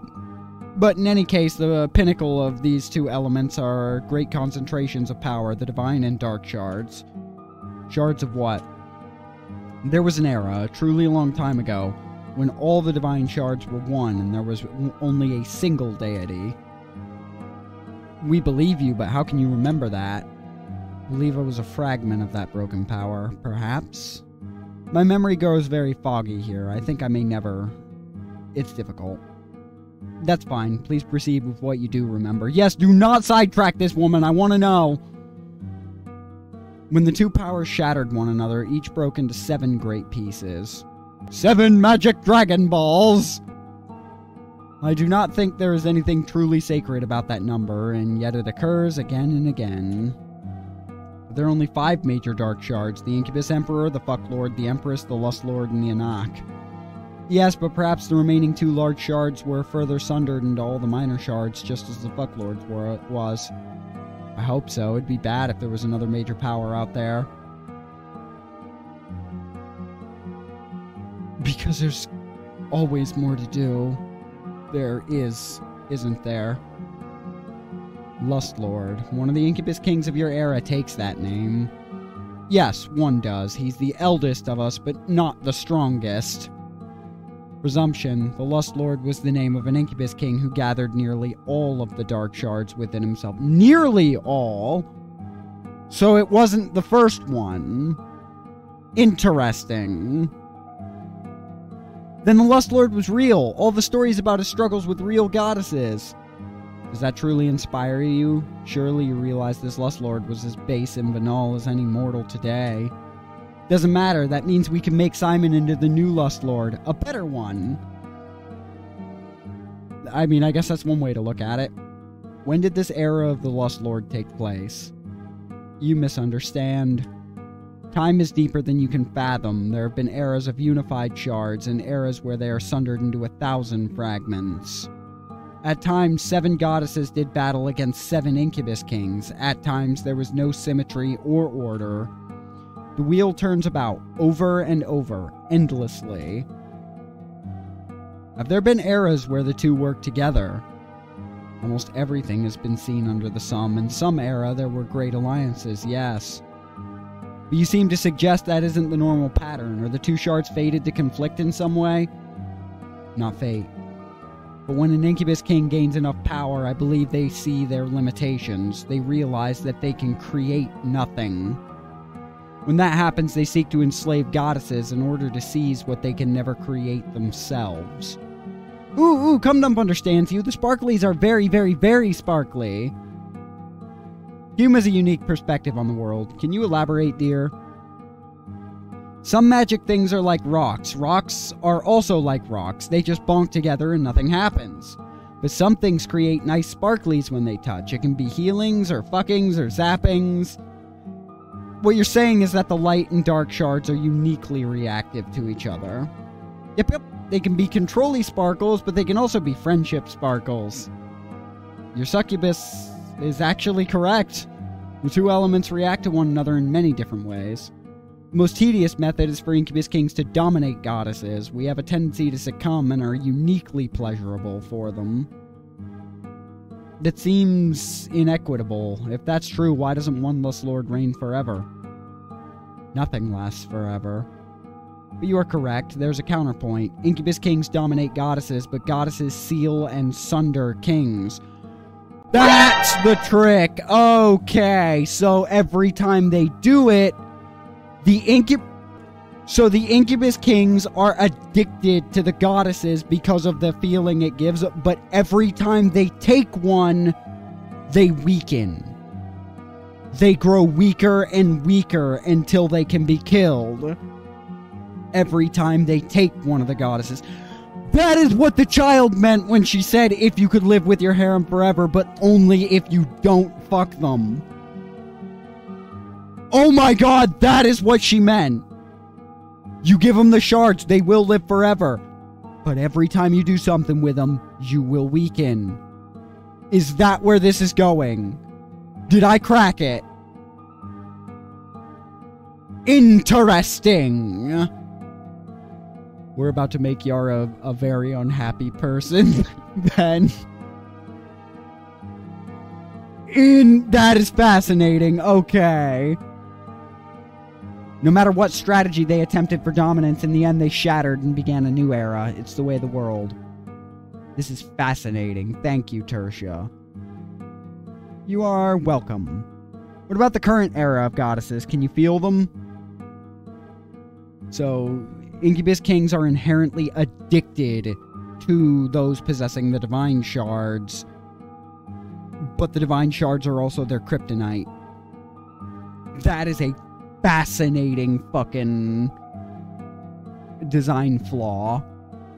But in any case, the pinnacle of these two elements are great concentrations of power, the divine and dark shards. Shards of what? There was an era, truly a long time ago, when all the divine shards were one and there was only a single deity. We believe you, but how can you remember that? I believe I was a fragment of that broken power, perhaps? My memory grows very foggy here. I think I may never... It's difficult. That's fine. Please proceed with what you do remember. Yes, do not sidetrack this woman. I want to know. When the two powers shattered one another, each broke into seven great pieces. Seven magic Dragon Balls! I do not think there is anything truly sacred about that number, and yet it occurs again and again. There are only five major dark shards, the Incubus Emperor, the Fuck Lord, the Empress, the Lust Lord, and the Anak. Yes, but perhaps the remaining two large shards were further sundered into all the minor shards, just as the Fuck Lord was. I hope so. It'd be bad if there was another major power out there. Because there's always more to do. There is, isn't there? Lust Lord. One of the Incubus Kings of your era takes that name. Yes, one does. He's the eldest of us, but not the strongest. Presumption. The Lust Lord was the name of an Incubus King who gathered nearly all of the Dark Shards within himself. Nearly all? So it wasn't the first one. Interesting. Then the Lust Lord was real. All the stories about his struggles with real goddesses. Does that truly inspire you? Surely you realize this Lust Lord was as base and banal as any mortal today. Doesn't matter, that means we can make Simon into the new Lust Lord. A better one. I mean, I guess that's one way to look at it. When did this era of the Lust Lord take place? You misunderstand. Time is deeper than you can fathom. There have been eras of unified shards and eras where they are sundered into a thousand fragments. At times, seven goddesses did battle against seven Incubus Kings. At times, there was no symmetry or order. The wheel turns about, over and over, endlessly. Have there been eras where the two work together? Almost everything has been seen under the sun. In some era, there were great alliances, yes. But you seem to suggest that isn't the normal pattern. Are the two shards fated to conflict in some way? Not fate. But when an Incubus King gains enough power, I believe they see their limitations. They realize that they can create nothing. When that happens, they seek to enslave goddesses in order to seize what they can never create themselves. Ooh, ooh, Cum Dump understands you. The sparklies are very, very, very sparkly. Hume has a unique perspective on the world. Can you elaborate, dear? Some magic things are like rocks. Rocks are also like rocks. They just bonk together and nothing happens. But some things create nice sparklies when they touch. It can be healings or fuckings or zappings. What you're saying is that the light and dark shards are uniquely reactive to each other. Yep, yep. They can be control-y sparkles, but they can also be friendship sparkles. Your succubus is actually correct. The two elements react to one another in many different ways. The most tedious method is for incubus kings to dominate goddesses. We have a tendency to succumb and are uniquely pleasurable for them. That seems inequitable. If that's true, why doesn't one lust lord reign forever? Nothing lasts forever. But you are correct. There's a counterpoint. Incubus kings dominate goddesses, but goddesses seal and sunder kings. That's the trick! Okay, so every time they do it, the incub... So the incubus kings are addicted to the goddesses because of the feeling it gives, but every time they take one, they weaken. They grow weaker and weaker until they can be killed. Every time they take one of the goddesses. That is what the child meant when she said if you could live with your harem forever, but only if you don't fuck them. Oh my god, that is what she meant. You give them the shards, they will live forever. But every time you do something with them, you will weaken. Is that where this is going? Did I crack it? Interesting. We're about to make Yara a, a very unhappy person, then. In, that is fascinating. Okay. No matter what strategy they attempted for dominance, in the end they shattered and began a new era. It's the way of the world. This is fascinating. Thank you, Tertia. You are welcome. What about the current era of goddesses? Can you feel them? So... incubus kings are inherently addicted to those possessing the divine shards, but the divine shards are also their kryptonite. That is a fascinating fucking design flaw.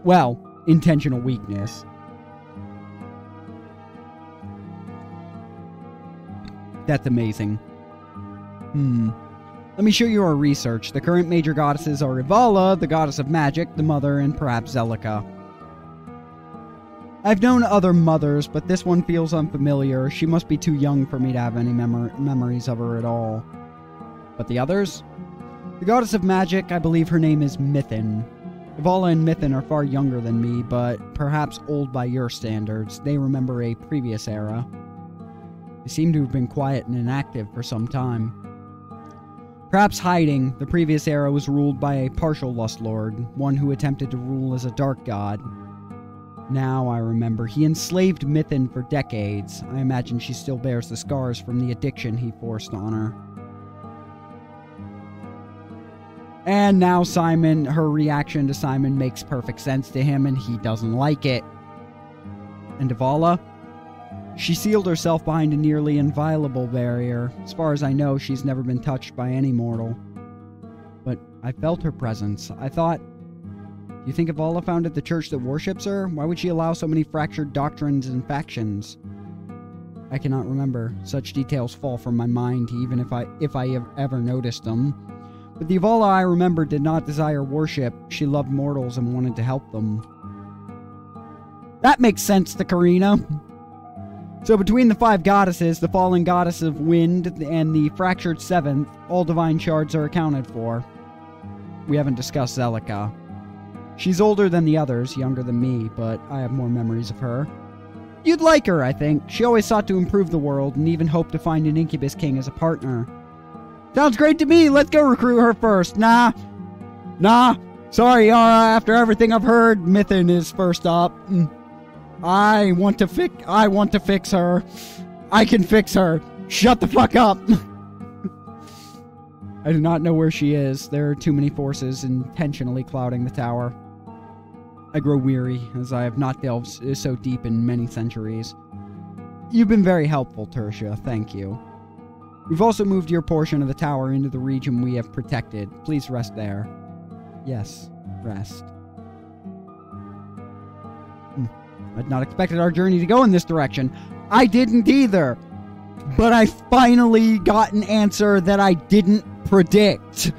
Well, intentional weakness. That's amazing. Hmm. Let me show you our research. The current major goddesses are Ivala, the goddess of magic, the mother, and perhaps Zelika. I've known other mothers, but this one feels unfamiliar. She must be too young for me to have any mem memories of her at all. But the others? The goddess of magic, I believe her name is Mithyn. Ivala and Mithyn are far younger than me, but perhaps old by your standards. They remember a previous era. They seem to have been quiet and inactive for some time. Perhaps hiding, the previous era was ruled by a partial lust lord, one who attempted to rule as a dark god. Now I remember, he enslaved Mithyn for decades. I imagine she still bears the scars from the addiction he forced on her. And now Simon, her reaction to Simon makes perfect sense to him and he doesn't like it. And Ivala? She sealed herself behind a nearly inviolable barrier. As far as I know, she's never been touched by any mortal. But I felt her presence. I thought, you think Ivala founded the church that worships her? Why would she allow so many fractured doctrines and factions? I cannot remember. Such details fall from my mind, even if I, if I ever noticed them. But the Ivala I remember did not desire worship. She loved mortals and wanted to help them. That makes sense to Karina. So between the five goddesses, the fallen goddess of wind, and the fractured seventh, all divine shards are accounted for. We haven't discussed Zelika. She's older than the others, younger than me, but I have more memories of her. You'd like her, I think. She always sought to improve the world, and even hoped to find an incubus king as a partner. Sounds great to me! Let's go recruit her first! Nah! Nah! Sorry, Yara, after everything I've heard, Mithyn is first up. Mm. I want to fix- I want to fix her. I can fix her. Shut the fuck up. I do not know where she is. There are too many forces intentionally clouding the tower. I grow weary, as I have not delved so deep in many centuries. You've been very helpful, Tertia. Thank you. We've also moved your portion of the tower into the region we have protected. Please rest there. Yes, rest. Hmm. I'd not expected our journey to go in this direction. I didn't either. But I finally got an answer that I didn't predict.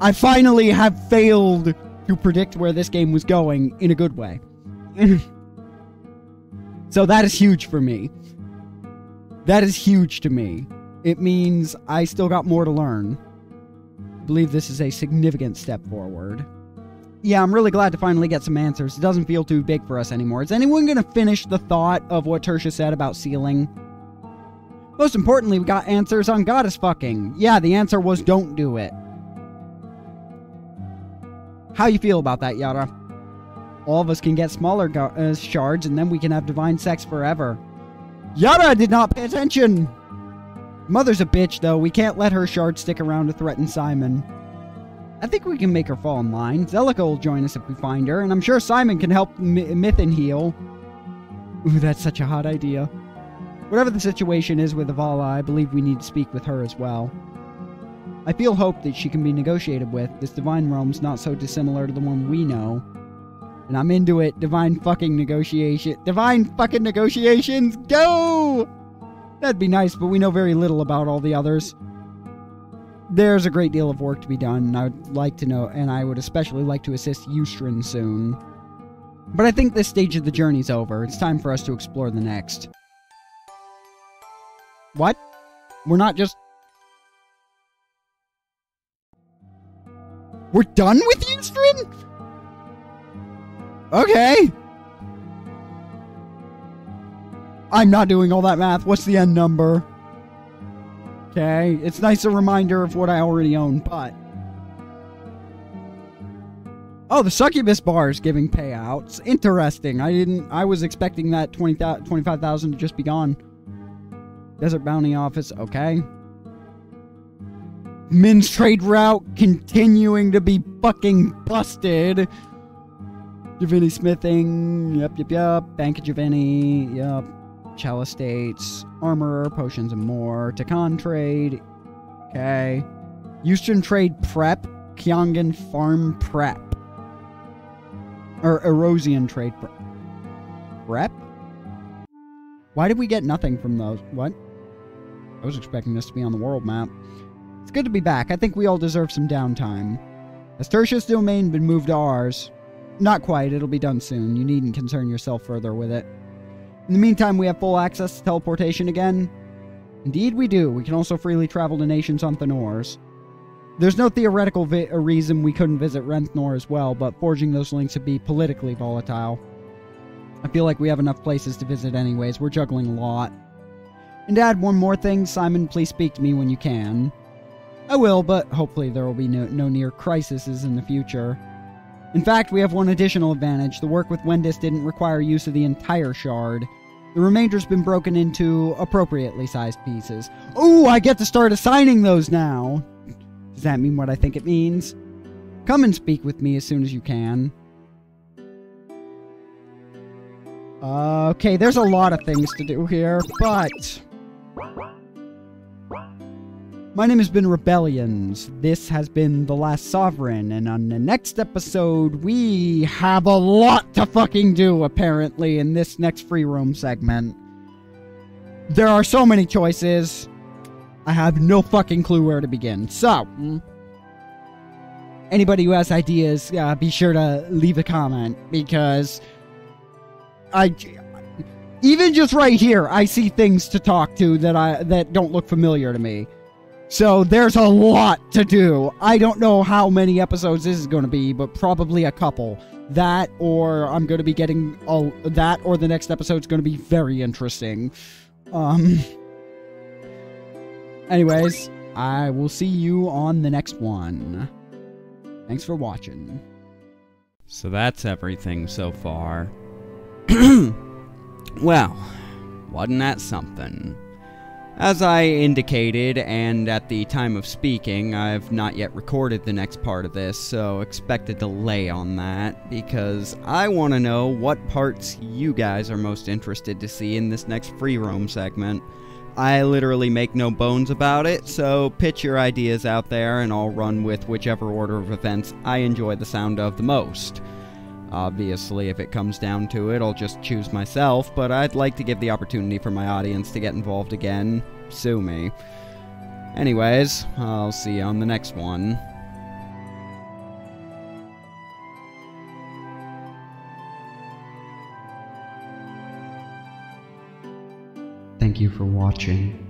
I finally have failed to predict where this game was going in a good way. So that is huge for me. That is huge to me. It means I still got more to learn. I believe this is a significant step forward. Yeah, I'm really glad to finally get some answers. It doesn't feel too big for us anymore. Is anyone going to finish the thought of what Tertia said about sealing? Most importantly, we got answers on goddess fucking. Yeah, the answer was don't do it. How you feel about that, Yara? All of us can get smaller uh, shards, and then we can have divine sex forever. Yara did not pay attention! Mother's a bitch, though. We can't let her shard stick around to threaten Simon. I think we can make her fall in line. Zelika will join us if we find her, and I'm sure Simon can help Mithyn heal. Ooh, that's such a hot idea. Whatever the situation is with Ivala, I believe we need to speak with her as well. I feel hope that she can be negotiated with. This divine realm's not so dissimilar to the one we know. And I'm into it. Divine fucking negotiation. Divine fucking negotiations, go! That'd be nice, but we know very little about all the others. There's a great deal of work to be done, and I would like to know, and I would especially like to assist Eustrin soon. But I think this stage of the journey's over. It's time for us to explore the next. What? We're not just... We're done with Eustrin? Okay. I'm not doing all that math. What's the end number? Okay, it's nice a reminder of what I already own, but... Oh, the succubus bar is giving payouts. Interesting. I didn't... I was expecting that twenty-five thousand to just be gone. Desert Bounty Office, okay. Men's trade route continuing to be fucking busted. Giovanni smithing. Yep, yep, yep. Bank of Giovanni. Yep. Chalice estates, armorer, potions, and more. Takan trade. Okay. Eustrin trade prep. Kyongan farm prep. Or Erosian trade prep. Prep? Why did we get nothing from those? What? I was expecting this to be on the world map. It's good to be back. I think we all deserve some downtime. Has Tertia's domain been moved to ours? Not quite. It'll be done soon. You needn't concern yourself further with it. In the meantime, we have full access to teleportation again. Indeed we do. We can also freely travel to nations on Thanors. There's no theoretical vi reason we couldn't visit Renthnor as well, but forging those links would be politically volatile. I feel like we have enough places to visit anyways. We're juggling a lot. And to add one more thing, Simon, please speak to me when you can. I will, but hopefully there will be no, no near crises in the future. In fact, we have one additional advantage. The work with Wendis didn't require use of the entire shard. The remainder's been broken into appropriately sized pieces. Ooh, I get to start assigning those now! Does that mean what I think it means? Come and speak with me as soon as you can. Uh, okay, there's a lot of things to do here, but... My name has been Rebellions. This has been The Last Sovereign, and on the next episode, we have a lot to fucking do, apparently, in this next free roam segment. There are so many choices. I have no fucking clue where to begin. So, anybody who has ideas, uh, be sure to leave a comment, because I... Even just right here, I see things to talk to that I that don't look familiar to me. So there's a lot to do. I don't know how many episodes this is going to be, but probably a couple. That or I'm going to be getting all that, or the next episode's going to be very interesting. Um. Anyways, I will see you on the next one. Thanks for watching. So that's everything so far. Well, wasn't that something? As I indicated, and at the time of speaking, I've not yet recorded the next part of this, so expect a delay on that, because I want to know what parts you guys are most interested to see in this next free roam segment. I literally make no bones about it, so pitch your ideas out there and I'll run with whichever order of events I enjoy the sound of the most. Obviously, if it comes down to it, I'll just choose myself, but I'd like to give the opportunity for my audience to get involved again. Sue me. Anyways, I'll see you on the next one. Thank you for watching.